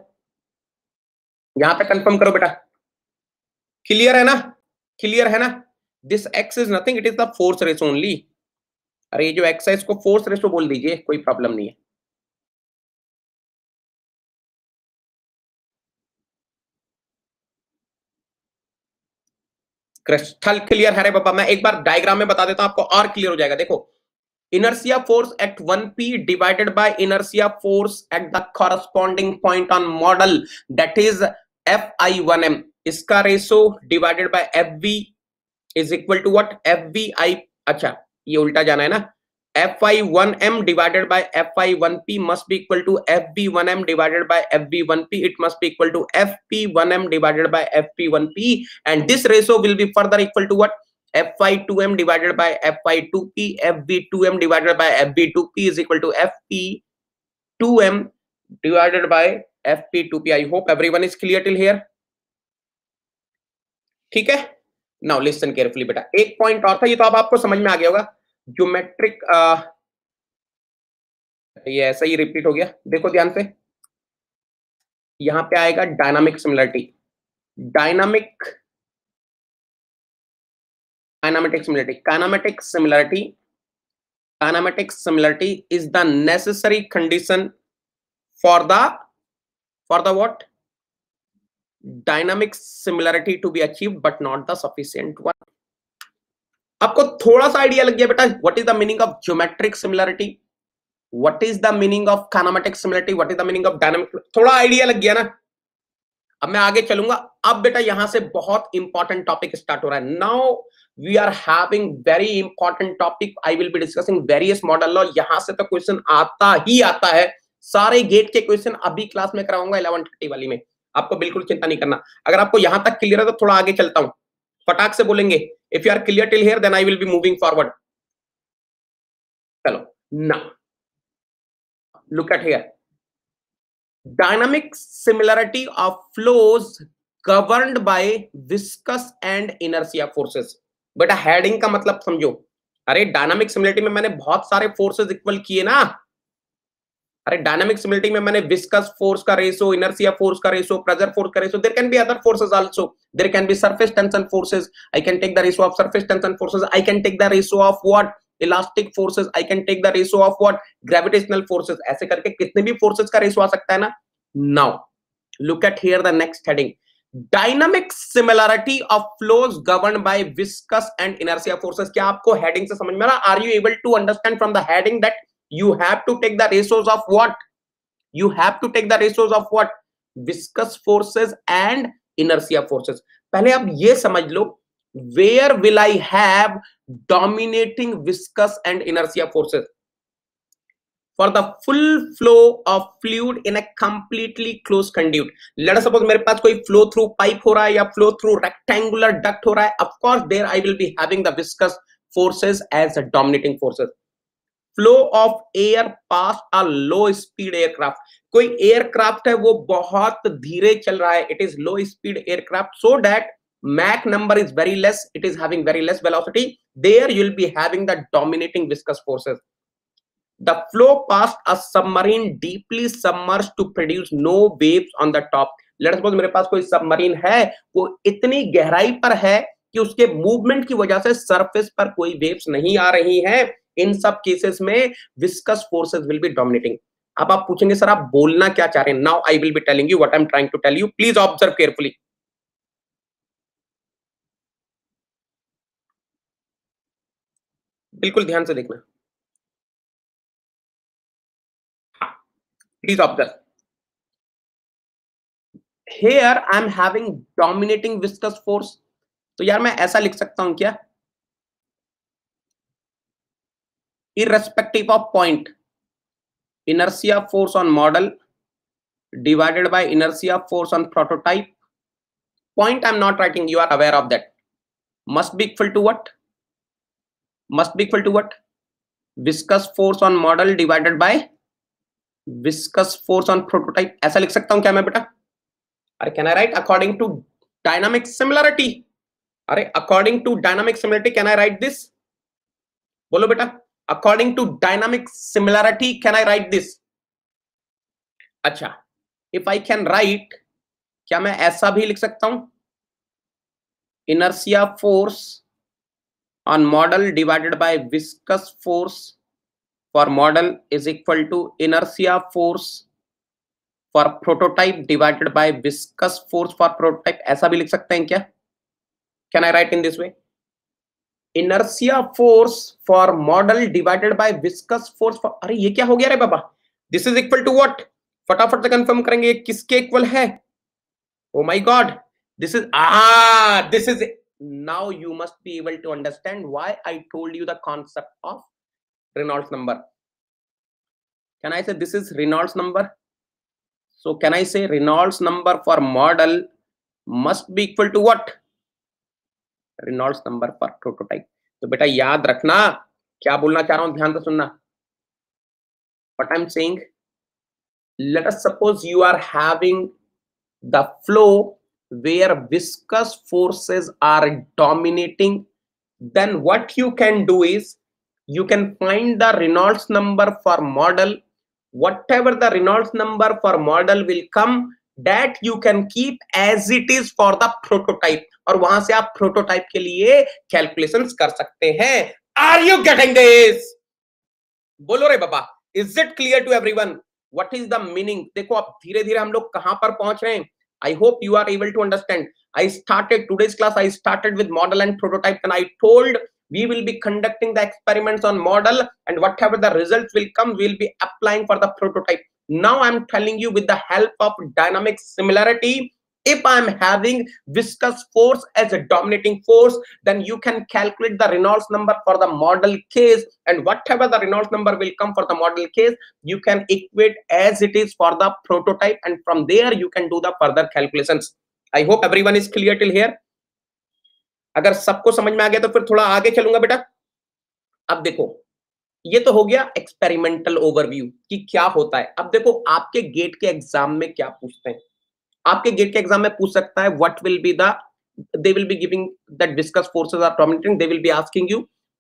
यहां पे कंफर्म करो बेटा. क्लियर है ना? क्लियर है ना? This X is nothing, it is the force ratio only. अरे ये जो एक्स है इसको फोर्स रेशो बोल दीजिए, कोई प्रॉब्लम नहीं है. क्रिस्टल क्लियर है रे बाबा. मैं एक बार डायग्राम में बता देता हूं आपको और क्लियर हो जाएगा. देखो, inertia force at one P divided by inertia force at the corresponding point on model, that is F I one M. इसका ratio divided by F V is equal to what, F V I. अच्छा ये उल्टा जाना है ना, F I one M divided by F I one P must be equal to F V one M divided by F V one P. It must be equal to F P one M divided by F P one P, and this ratio will be further equal to what, F I two M divided by F I two P. F V two M divided by F V two P is equal to F P two M divided by F P two P. I hope everyone is clear till here. ठीक है, now listen carefully बेटा. एक point और था, ये तो अब आपको समझ में आ गया होगा. ज्योमेट्रिक ये ऐसा ही रिपीट हो गया. देखो ध्यान से, यहां पे आएगा dynamic similarity, dynamic kinematic similarity. Kinematic similarity kinematic similarity is the necessary condition for the for the what, dynamic similarity to be achieved but not the sufficient one. आपको थोड़ा सा आइडिया लग गया बेटा, what is the meaning of geometric similarity, what is the meaning of kinematic similarity, what is the meaning of dynamic. थोड़ा idea लग गया ना? अब मैं आगे चलूंगा. अब बेटा यहां से बहुत इंपॉर्टेंट टॉपिक स्टार्ट हो रहा है. Now we are having very important topic. I will be discussing various model law. यहां से तो क्वेश्चन आता ही आता है. सारे गेट के क्वेश्चन अभी क्लास में कराऊंगा इलेवन थर्टी वाली में. आपको बिल्कुल चिंता नहीं करना. अगर आपको यहां तक क्लियर है तो थोड़ा आगे चलता हूं. फटाक से बोलेंगे if you are clear till here then I will be moving forward. चलो ना, look at here. Dynamic similarity of flows governed by viscous and inertia forces. बेटा हेडिंग का मतलब समझो. अरे डायनामिक सिमिलरिटी में मैंने बहुत सारे फोर्सेस इक्वल किए ना. अरे डायनामिक सिमिलरिटी में मैंने विस्कस फोर्स का रेशो, इनर्शिया फोर्स का रेशो, प्रेशर फोर्स का ratio. There can be other forces also. There can be surface tension forces. I can take the ratio of surface tension forces. I can take the ratio of what, elastic forces. I can take the ratio of what, gravitational forces. ऐसे करके कितने भी forces का ratio आ सकता है ना. Now look at here the next heading. Dynamic similarity of flows governed by viscous and inertia forces. क्या आपको हेडिंग से समझ में आ रहा? Are you able to understand from the heading that you have to take the ratios of what, you have to take the ratios of what, viscous forces and inertia forces. पहले आप ये समझ लो, where will I have dominating viscous and inertia forces for the full flow of fluid in a completely closed conduit. Let us suppose मेरे पास कोई flow through pipe हो रहा है या flow through rectangular duct हो रहा है. Of course there I will be having the viscous forces as the dominating forces. Flow of air past a low speed aircraft. कोई एयरक्राफ्ट है वो बहुत धीरे चल रहा है, it is low speed aircraft, so that Mach number is very less, it is having very less velocity. There you will be having the dominating viscous forces. The flow past a submarine deeply submerged to produce no waves on the top. Let's suppose मेरे पास कोई submarine है, वो इतनी गहराई पर है कि उसके मूवमेंट की वजह से सरफेस पर कोई वेव्स नहीं आ रही है. इन सब केसेस में viscous forces will be dominating. अब आप पूछेंगे सर आप बोलना क्या चाह रहे हैं. Now I will be telling you what I am trying to tell you. Please observe carefully. बिल्कुल ध्यान से देखना. Please observe. Here I am having dominating viscous force. तो यार मैं ऐसा लिख सकता हूं क्या, irrespective of point inertia force on model divided by inertia force on prototype. point I'm not writing, you are aware of that. Must be equal to what? Must be equal to what? Viscous force on model divided by viscous force on prototype. ऐसा लिख सकता हूँ क्या मैं बेटा? अरे can I write according to dynamic similarity? अरे according to dynamic similarity can I write this? बोलो बेटा according to dynamic similarity can I write this? अच्छा if I can write, क्या मैं ऐसा भी लिख सकता हूं, inertia force on model divided by viscous force for model is equal to inertia force for prototype divided by viscous force for prototype. ऐसा भी लिख सकते हैं क्या? Can I write in this way, inertia force for model divided by viscous force for. अरे ये क्या हो गया रे बाबा, this is equal to what? फटाफट से कंफर्म करेंगे ये किसके इक्वल है. Oh my God, this is ah, this is it. Now you must be able to understand why I told you the concept of Reynolds number. Can I say this is Reynolds number? So can I say Reynolds number for model must be equal to what? Reynolds number for prototype. So, बेटा याद रखना क्या बोलना चाह रहा हूँ, ध्यान से सुनना. What I'm saying, let us suppose you are having the flow where viscous forces are dominating, then what you can do is you can find the Reynolds number for model. Whatever the Reynolds number for model will come, that you can keep as it is for the prototype, और वहां से आप prototype के लिए calculations कर सकते हैं. Are you getting this? बोलो रे बाबा, is it clear to everyone? What is the meaning? देखो आप धीरे धीरे हम लोग कहां पर पहुंच रहे हैं. I hope you are able to understand. I started today's class. I started with model and prototype, and I told we will be conducting the experiments on model, and whatever the results will come, we'll be applying for the prototype. Now I'm telling you with the help of dynamic similarity. If I'm having viscous force as a dominating force, then you can calculate the Reynolds number for the model case, and whatever the Reynolds number will come for the model case, you can equate as it is for the prototype, and from there you can do the further calculations. I hope everyone is clear till here. अगर सबको समझ में आ गया तो फिर थोड़ा आगे चलूंगा बेटा. अब देखो ये तो हो गया एक्सपेरिमेंटल ओवरव्यू कि क्या होता है. अब देखो आपके गेट के एग्जाम में क्या पूछते हैं. आपके गेट के एग्जाम में पूछ सकता है what will be the, they will be giving that viscous forces are dominating, they will be asking you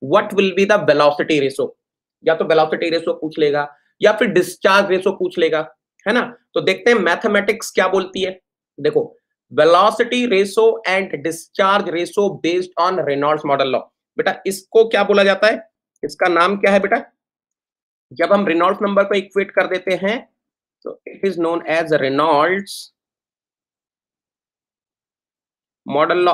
what will be the velocity ratio. या तो वेलोसिटी रेशो पूछ लेगा या फिर डिस्चार्ज रेशो पूछ लेगा, है ना. तो देखते हैं मैथमेटिक्स क्या बोलती है. देखो velocity ratio and discharge ratio based on Reynolds model law. बेटा इसको क्या बोला जाता है, इसका नाम क्या है बेटा? जब हम रेनॉल्ड्स नंबर को इक्वेट कर देते हैं तो it is known as Reynolds model law.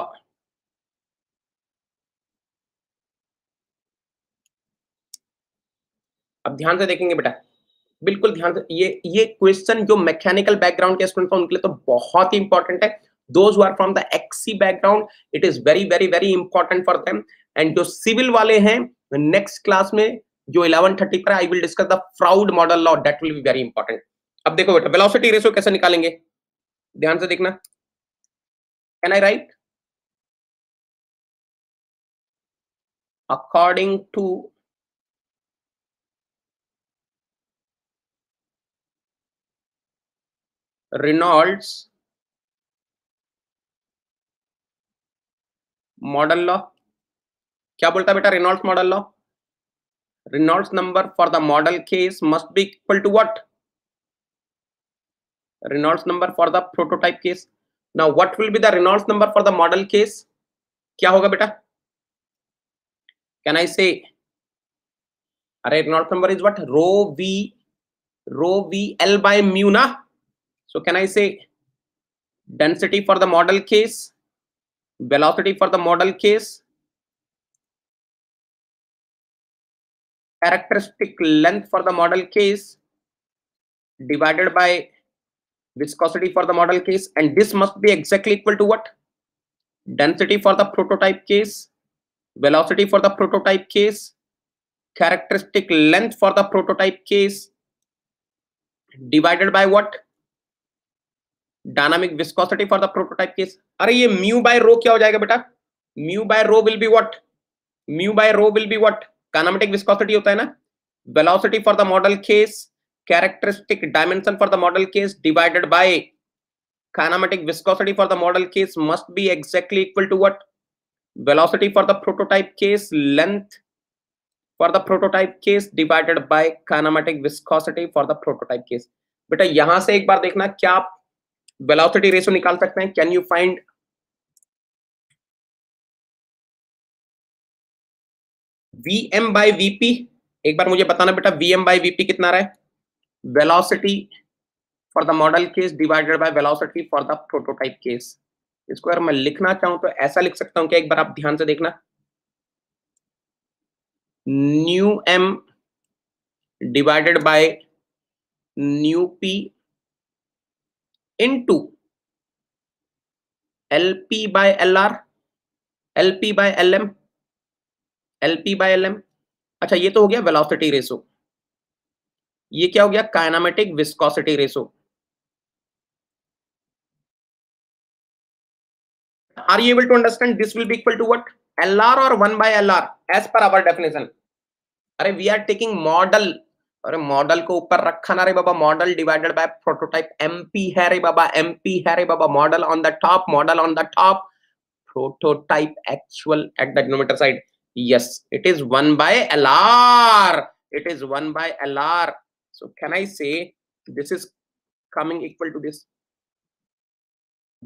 अब ध्यान से देखेंगे बेटा, बिल्कुल ध्यान से. ये ये क्वेश्चन जो मैकेनिकल बैकग्राउंड के स्टूडेंट हैं उनके लिए तो बहुत ही इंपॉर्टेंट है. Those who are from the XE background it is very very very important for them. And जो सिविल वाले हैं नेक्स्ट क्लास में जो इलेवन थर्टी पर I will discuss the Froude model law, that will be very important. अब देखो बेटा velocity ratio कैसे निकालेंगे, ध्यान से देखना. Can I write according to Reynolds model law? क्या बोलता है बेटा Reynolds model law? Reynolds number for the model case must be equal to what? Reynolds number for the prototype case. Now what will be the Reynolds number for the model case? क्या होगा बेटा? Can I say? अरे Reynolds number is what? Rho v, rho v L by mu ना. So can I say density for the model case, velocity for the model case, characteristic length for the model case divided by viscosity for the model case, and this must be exactly equal to what? density for the prototype case, velocity for the prototype case, characteristic length for the prototype case, divided by what? Dynamic viscosity for the prototype case. अरे ये mu by rho क्या हो जाएगा बेटा? Mu by rho will be what? Mu by rho will be what? Kinematic viscosity होता है ना? Velocity for the model case, characteristic dimension for the model case divided by kinematic viscosity for the model case must be exactly equal to what? Velocity for the prototype case, length for the prototype case divided by kinematic viscosity for the prototype case. बेटा यहां से एक बार देखना क्या आप velocity ratio निकाल सकते हैं. Can you find VM by VP? एक बार मुझे बताना बेटा वीएम बाय वीपी कितना रहा है? Velocity for the model case divided by velocity for the prototype case. इसको अगर मैं लिखना चाहूं तो ऐसा लिख सकता हूं कि एक बार आप ध्यान से देखना, nu M divided by nu P into LP by LR, LP by LM, LP by LM. अच्छा ये तो हो गया वेलोसिटी रेशो, ये क्या हो गया? Kinematic viscosity ratio. Are you able to understand? This will be equal to what? L R or one by L R as per our definition. अरे we are taking model. अरे model को ऊपर रखा ना रे बाबा, model divided by prototype. MP है रे बाबा, एमपी है रे बाबा. Model on the top, model on the top, prototype actual at the denominator side. Yes, it is one by L R. It is one by L R. So can I say this is coming equal to this?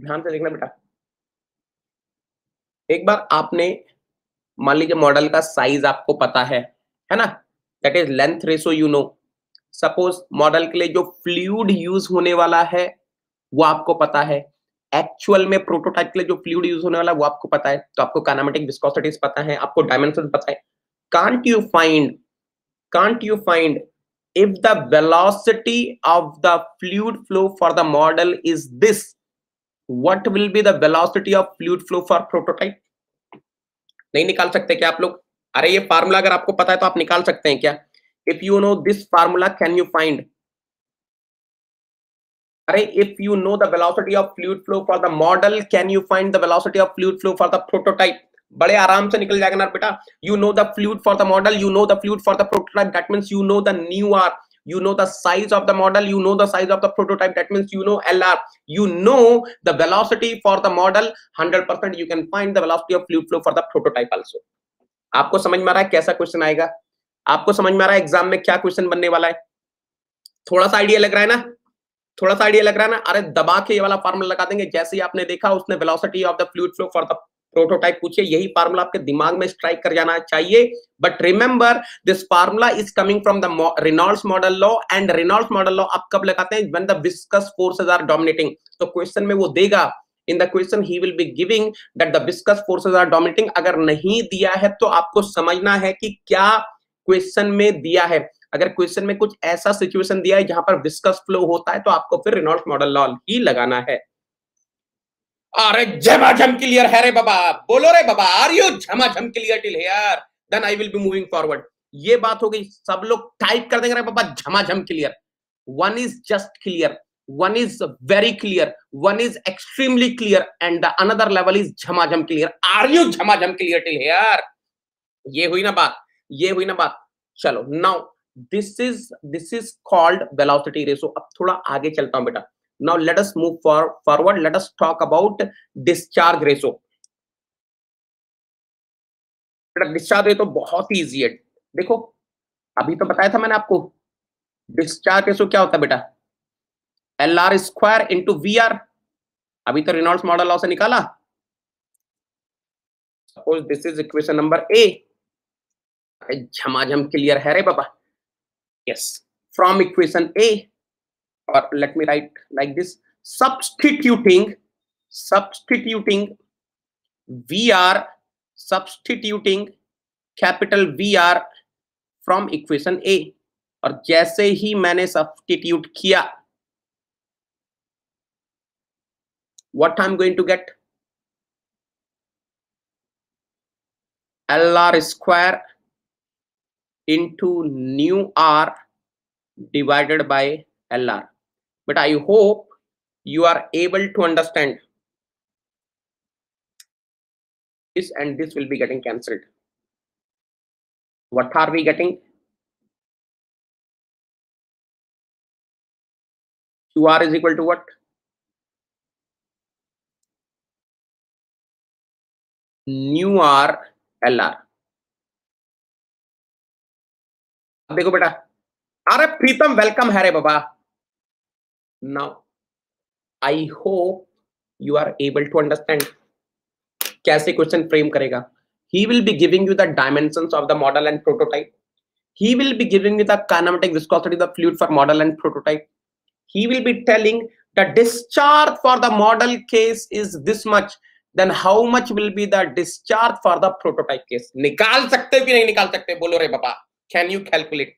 ध्यान से देखना बेटा, एक बार आपने मान लीजिए model का size आपको पता है, है ना? That is length ratio you know. Suppose model के लिए जो फ्लूइड यूज होने वाला है वो आपको पता है, एक्चुअल में प्रोटोटाइप के लिए जो फ्लूइड यूज होने वाला है वो आपको पता है, तो आपको काइनेमेटिक विस्कोसिटीज पता है, आपको डायमेंशन पता है. Can't you find? Can't you find if the velocity of the fluid flow for the model is this? What will be the velocity of fluid flow for prototype? नहीं निकाल सकते क्या आप लोग? अरे ये फार्मूला अगर आपको पता है तो आप निकाल सकते हैं क्या? If you know this formula, can you find? अरे if you know the velocity of fluid flow for the model, can you find the velocity of fluid flow for the prototype? बड़े आराम से निकल जाएगा ना बेटा. You know the fluid for the model, you know the fluid for the prototype. That means you know the nu r. You know the size of the model, you know the size of the prototype, that means you know L R, you know the velocity for the model. one hundred percent you can find the velocity of fluid flow for the prototype also. आपको समझ में आ रहा है कैसा question आएगा? आपको समझ में आ रहा है एग्जाम में क्या क्वेश्चन बनने वाला है? थोड़ा सा आइडिया लग रहा है ना? थोड़ा सा आइडिया लग रहा है ना? अरे दबा के ये वाला फार्मूला लगा देंगे. जैसे ही आपने देखा उसने velocity of the fluid flow for the prototype पूछे, यही फार्मूला आपके दिमाग में स्ट्राइक कर जाना चाहिए. But remember this formula is coming from the Reynolds model law, and Reynolds model law आप कब लगाते हैं? When the viscous forces are dominating. तो क्वेश्चन में वो देगा, in the question he will be giving that the viscous forces are dominating. अगर नहीं दिया है तो आपको समझना है कि क्या क्वेश्चन में दिया है. अगर क्वेश्चन में कुछ ऐसा सिचुएशन दिया है जहां पर विस्कस फ्लो होता है तो आपको फिर रेनॉल्ड्स मॉडल लॉ ही लगाना है. अरे झमाझम क्लियर है रे बाबा, बोलो रे बाबा. आर यू झमाझम clear till here? Then I will be moving forward. ये बात हो गई, सब लोग टाइप कर देंगे रे बाबा झमाझम clear. One is just clear, one is very clear, one is extremely clear, and the another level is झमाझम क्लियर. आर यू झमाझम क्लियर टिल हियर? ये हुई ना बात, ये हुई ना बात. चलो now this is this is called velocity ratio. अब थोड़ा आगे चलता हूं बेटा. Now let us move for forward. Let us talk about discharge ratio. Discharge ratio बहुत ही इजी है. देखो अभी तो बताया था मैंने आपको डिस्चार्ज रेशो क्या होता है बेटा. L R square into V R. अभी तो रेनॉल्ड्स मॉडल लॉ से निकाला. Suppose this is equation number A. झमाझम क्लियर है रे बाबा. Yes, from equation A, or let me write like this, substituting substituting V R, substituting capital V R from equation A. और जैसे ही मैंने substitute किया, what I am going to get? L R square into nu R divided by L R. But I hope you are able to understand this, and this will be getting cancelled. What are we getting? Q R is equal to what? Nu R L R. अब देखो बेटा, अरे प्रीतम welcome है रे बाबा. Now I hope you are able to understand कैसे question frame करेगा. He will be giving you the dimensions of the model and prototype. He will be giving you the kinematic viscosity of the fluid for model and prototype. He will be telling the discharge for the model case is this much. Then how much will be the discharge for the prototype case? निकाल सकते हो कि नहीं निकाल सकते? बोलो रे बाबा. Can you calculate?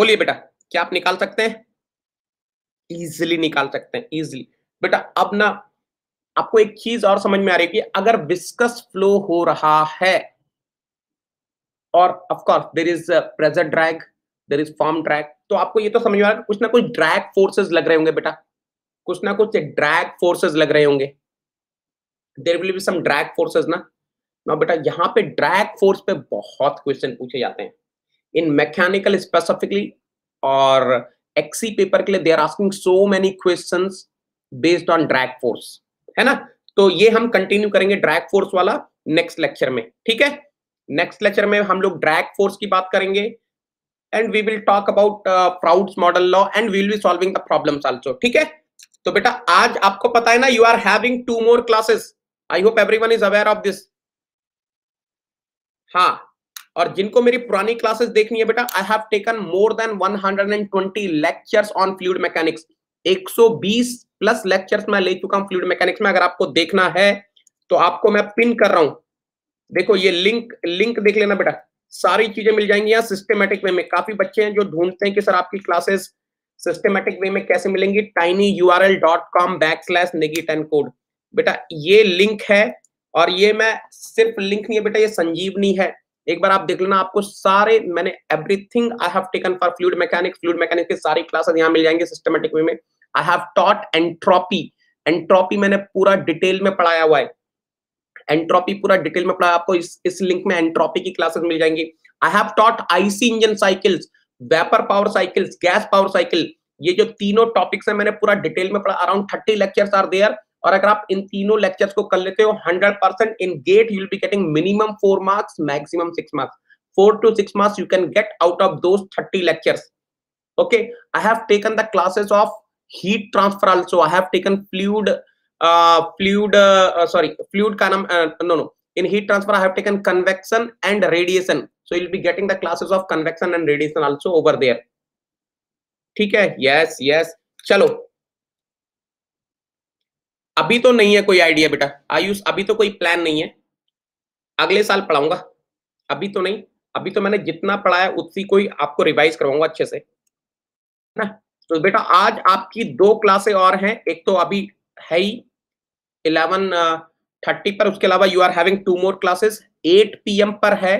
बोलिए बेटा, क्या आप निकाल सकते हैं? Easily निकाल सकते हैं, easily. बेटा अब ना आपको एक चीज और समझ में आ रही है कि अगर विस्कस फ्लो हो रहा है और of course there is pressure drag, there is form drag, तो आपको ये तो समझ में आ रहा है कुछ ना कुछ ड्रैग फोर्सेस लग रहे होंगे बेटा, कुछ ना कुछ ड्रैग फोर्सेस लग रहे होंगे. There will be some drag forces ना. नाउ बेटा यहाँ पे ड्रैग फोर्स पे बहुत क्वेश्चन पूछे जाते हैं इन मैकेनिकल स्पेसिफिकली, और एक्सी पेपर के लिए they are asking so many questions based on drag force, है ना. तो ये हम कंटिन्यू करेंगे ड्रैग फोर्स वाला नेक्स्ट लेक्चर में, ठीक है. नेक्स्ट लेक्चर में हम लोग ड्रैग फोर्स की बात करेंगे and we will talk about Froude's model law and we will be solving the problems also, ठीक है. तो बेटा आज आपको पता है ना, you are having two more classes. I hope everyone is aware of this. हाँ, और जिनको मेरी पुरानी क्लासेस देखनी है बेटा, I have taken more than one hundred twenty lectures on fluid mechanics. एक सौ बीस प्लस लेक्चर्स मैं ले चुका हूं फ्लूइड मैकेनिक्स में. अगर आपको देखना है तो आपको मैं पिन कर रहा हूं, देखो ये लिंक लिंक देख लेना बेटा, सारी चीजें मिल जाएंगी यहाँ सिस्टमेटिक वे में. काफी बच्चे हैं जो ढूंढते हैं कि सर आपकी क्लासेस सिस्टमेटिक वे में कैसे मिलेंगी. tiny u r l dot com backslash negi ten code बेटा ये लिंक है, और ये मैं सिर्फ लिंक नहीं है बेटा, ये संजीवनी है. एक बार आप देख लेना, आपको सारे मैंने everything I have taken for fluid mechanics, fluid mechanics के सारी क्लासेस यहाँ मिल जाएंगे सिस्टमेटिक वे में. I have taught entropy, entropy मैंने पूरा डिटेल में पढ़ाया हुआ है, एंट्रोपी पूरा डिटेल में पढ़ाया. आपको इस इस लिंक में एंट्रोपी की क्लासेस मिल जाएंगी. I have taught IC engine cycles, vapour power cycles, gas power cycle, ये जो तीनों टॉपिक्स हैं मैंने पूरा डिटेल में पढ़ा. Around thirty lectures are there, और अगर आप इन तीनों लेक्चर्स को कर लेते हो hundred percent in GATE you will be getting minimum four marks maximum six marks. Four to six marks you can get out of those thirty lectures. Okay, I have taken the classes of heat transfer also. I have taken fluid Uh, fluid, uh, uh, sorry, fluid kinam, uh, no, no. In heat transfer, I have taken convection and radiation. So you'll be getting the classes of convection and radiation also over there. ठीक है? Yes, yes. चलो. अभी तो नहीं है कोई idea बेटा. आयुष अभी तो कोई plan नहीं है. अगले साल पढ़ाऊंगा. अभी तो नहीं. अभी तो मैंने जितना पढ़ाया उसी को ही आपको revise करवाऊंगा अच्छे से. ना? तो बेटा आज आपकी दो क्लासें और हैं. एक तो अभी है ही इलेवन थर्टी पर, उसके अलावा you are having two more classes. Eight P M पर है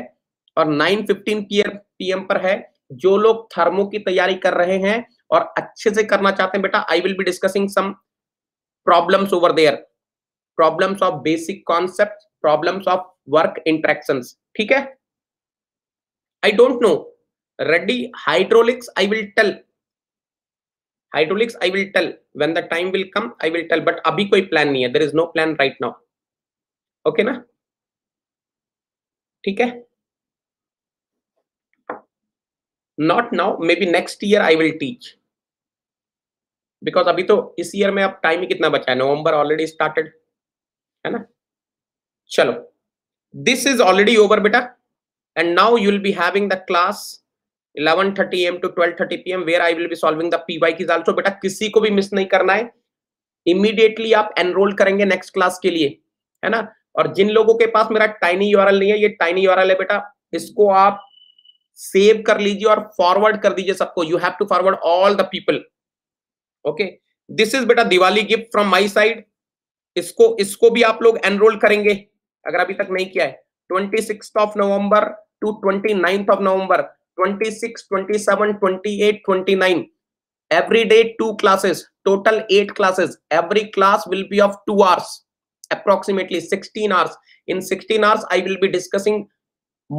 और नाइन फिफ्टीन पी एम पर है. जो लोग थर्मो की तैयारी कर रहे हैं और अच्छे से करना चाहते हैं बेटा, I will be discussing some problems over there, problems of basic concept, problems of work interactions, ठीक है. I don't know ready hydraulics, I will tell hydraulics I will tell when the time will come, I will tell, but abhi koi plan nahi hai, there is no plan right now. Okay na, theek hai, not now, maybe next year I will teach, because abhi to is year mein ab time hi kitna bacha hai, November already started hai na. Chalo, this is already over beta, and now you will be having the class eleven thirty a m to twelve thirty p m where I will be solving the P Y Qs also. बेटा किसी को भी miss नहीं करना है, immediately आप enrol करेंगे next class के लिए, है ना. और जिन लोगों के पास मेरा टाइनी यूआरएल नहीं है, ये टाइनी यूआरएल है बेटा, इसको आप सेव कर लीजिए और फॉरवर्ड कर दीजिए सबको. You have to forward all the people. Okay, this is बेटा Diwali gift from my side. इसको इसको भी आप लोग एनरोल करेंगे अगर अभी तक नहीं किया है। Twenty sixth of November to twenty ninth of November, twenty six, twenty seven, twenty eight, twenty nine, every day two classes, total eight classes, every class will be of two hours, approximately sixteen hours. In sixteen hours I will be discussing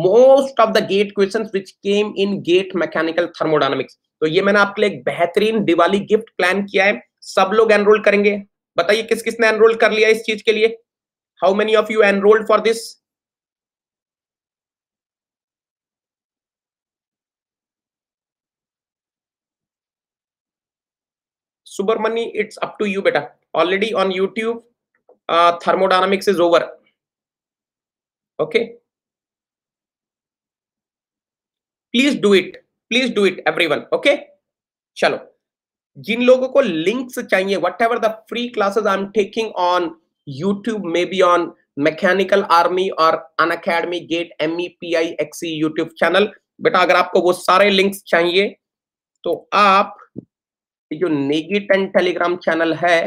most of the GATE questions which came in GATE mechanical thermodynamics. तो ये मैंने आपके लिए एक बेहतरीन Diwali gift plan किया है, सब लोग एनरोल करेंगे। बताइए किस किसने एनरोल कर लिया इस चीज के लिए? How many of you enrolled for this? Subarmani, it's up to you beta. Already on YouTube, uh, thermodynamics is over. Okay, please do it, please do it everyone. Okay, chalo, jin logo ko links chahiye, whatever the free classes I'm taking on YouTube, maybe on Mechanical Army or Unacademy GATE M E P I X E YouTube channel, beta agar aapko wo sare links chahiye to aap जो Negi ten Telegram channel है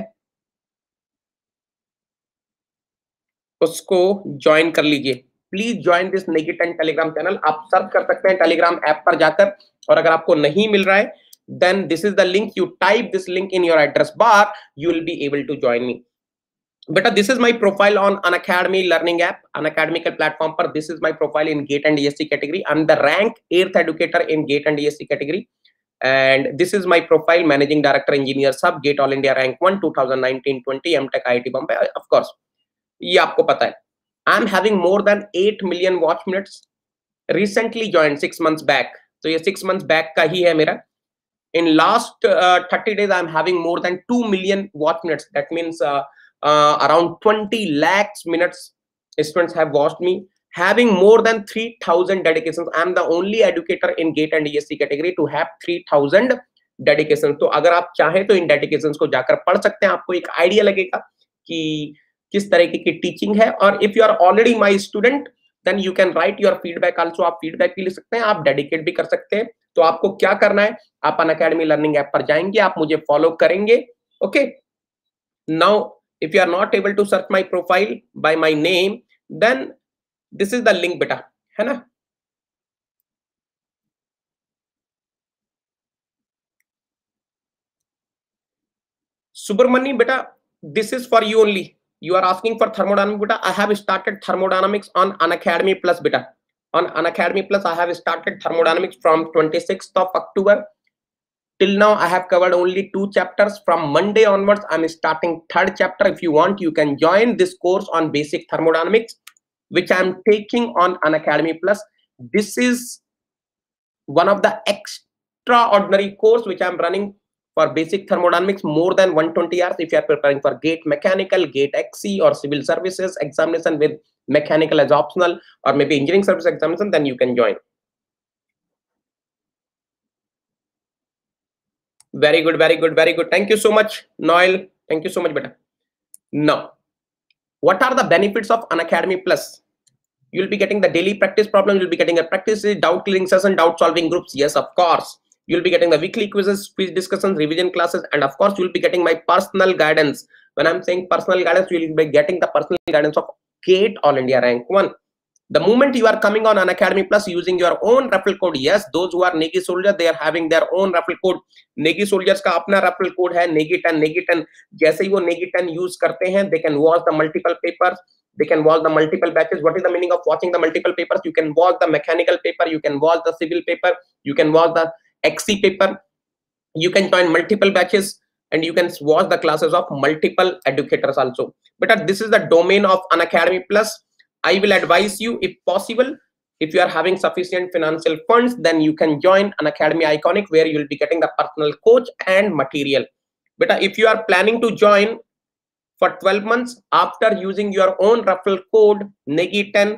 उसको join कर लीजिए। Please join this Negi ten Telegram channel. आप search कर सकते हैं Telegram app पर जाकर, और अगर आपको नहीं मिल रहा है then this is the link, you type this link in your address bar, you will be able to join me. बेटा this is my profile on Unacademy learning app, अनअकैडमिकल प्लेटफॉर्म पर this is my profile in GATE and ESE category. I am the rank eighth educator in GATE and ESE category, and this is my profile, managing director engineer sub GATE all India rank one twenty nineteen twenty M Tech I I T Bombay, of course ye aapko pata hai. I am having more than eight million watch minutes, recently joined six months back, so ye six months back ka hi hai mera. In last uh, thirty days I am having more than two million watch minutes, that means uh, uh, around twenty lakhs minutes students have watched me, having more than three thousand dedications. I am the only educator in GATE and E S E category to have three thousand dedications. तो अगर आप चाहें तो इन dedications को जाकर पढ़ सकते हैं, आपको एक आइडिया लगेगा कि किस तरीके की टीचिंग है। और if you are already my student then you can write your feedback also, आप फीडबैक भी ले सकते हैं, आप डेडिकेट भी कर सकते हैं। तो आपको क्या करना है, आप अनअकैडमी लर्निंग ऐप पर जाएंगे, आप मुझे फॉलो करेंगे। Okay, now if you are not able to search my profile by my name then this is the link बेटा, है ना। सुब्रमण्यम बेटा this is for you only, you are asking for thermodynamics बेटा। I have started thermodynamics on Unacademy plus बेटा, on Unacademy plus I have started thermodynamics from twenty sixth of October till now. I have covered only two chapters. From Monday onwards I am starting third chapter. If you want you can join this course on basic thermodynamics which I am taking on Unacademy Plus. This is one of the extraordinary course which I am running for basic thermodynamics, more than one hundred twenty hours. If you are preparing for GATE Mechanical, GATE X E or Civil Services examination with Mechanical as optional, or maybe Engineering Service examination, then you can join. Very good, very good, very good. Thank you so much, Noel. Thank you so much, beta. Now, what are the benefits of Unacademy Plus? You will be getting the daily practice problem, you will be getting a practice doubt clearing session, doubt solving groups, yes of course. You will be getting the weekly quizzes, quiz discussions, revision classes, and of course you will be getting my personal guidance. When I'm saying personal guidance, you will be getting the personal guidance of GATE All India Rank one. The moment you are coming on Unacademy Plus using your own referral code, yes, those who are Negi soldier, they are having their own referral code. Negi soldiers का अपना referral code है Negi ten, Negi ten. जैसे ही वो Negi ten use करते हैं, they can watch the multiple papers, they can watch the multiple batches. What is the meaning of watching the multiple papers? You can watch the mechanical paper, you can watch the civil paper, you can watch the X C paper. You can join multiple batches and you can watch the classes of multiple educators also. But this is the domain of Unacademy Plus. I will advise you, if possible, if you are having sufficient financial funds, then you can join Unacademy Iconic, where you will be getting the personal coach and material. But if you are planning to join for twelve months after using your own referral code Negi ten,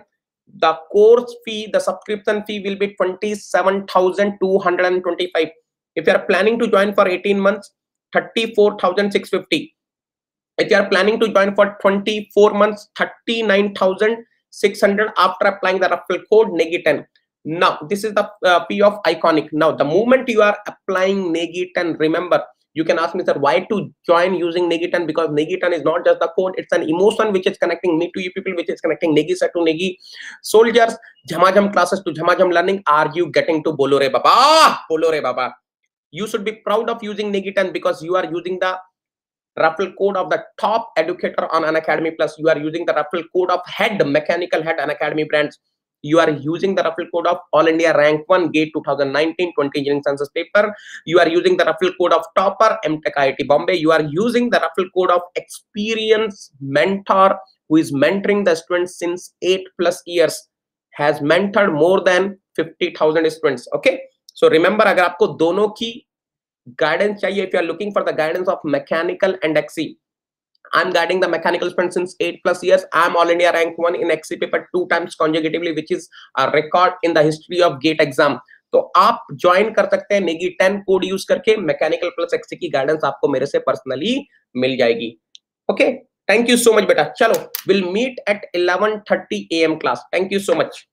the course fee, the subscription fee will be twenty-seven thousand two hundred twenty-five. If you are planning to join for eighteen months, thirty-four thousand six hundred fifty. If you are planning to join for twenty-four months, thirty-nine thousand six hundred after applying the referral code Negi ten. Now this is the uh, fee of Iconic. Now the moment you are applying Negi ten, remember You can ask me, sir, why to join using Negi ten? Because Negi ten is not just the code, it's an emotion which is connecting me to you people, which is connecting Negisa to Negi soldiers, Jhamajam classes to Jhamajam learning. Are you getting to Bolo Re Baba? Bolo Re Baba. You should be proud of using Negi ten because you are using the referral code of the top educator on Unacademy Plus. You are using the referral code of head, mechanical head Unacademy brands. You are using the referral code of All India Rank one GATE twenty nineteen twenty Engineering Census paper. You are using the referral code of Topper M Tech I I T Bombay. You are using the referral code of Experienced Mentor, who is mentoring the students since eight plus years, has mentored more than fifty thousand students. Okay, so remember, agar aapko dono ki guidance chahiye, if you are looking for the guidance of mechanical and X E, I'm guiding the mechanical students since eight plus years. I'm All India Rank one in X E paper two times consecutively, which is a record in the history of GATE exam. So आप join कर सकते हैं Negi ten code use करके, mechanical plus X E की guidance आपको मेरे से personally मिल जाएगी. Okay, thank you so much बेटा. चलो, we'll meet at eleven thirty A M class. Thank you so much.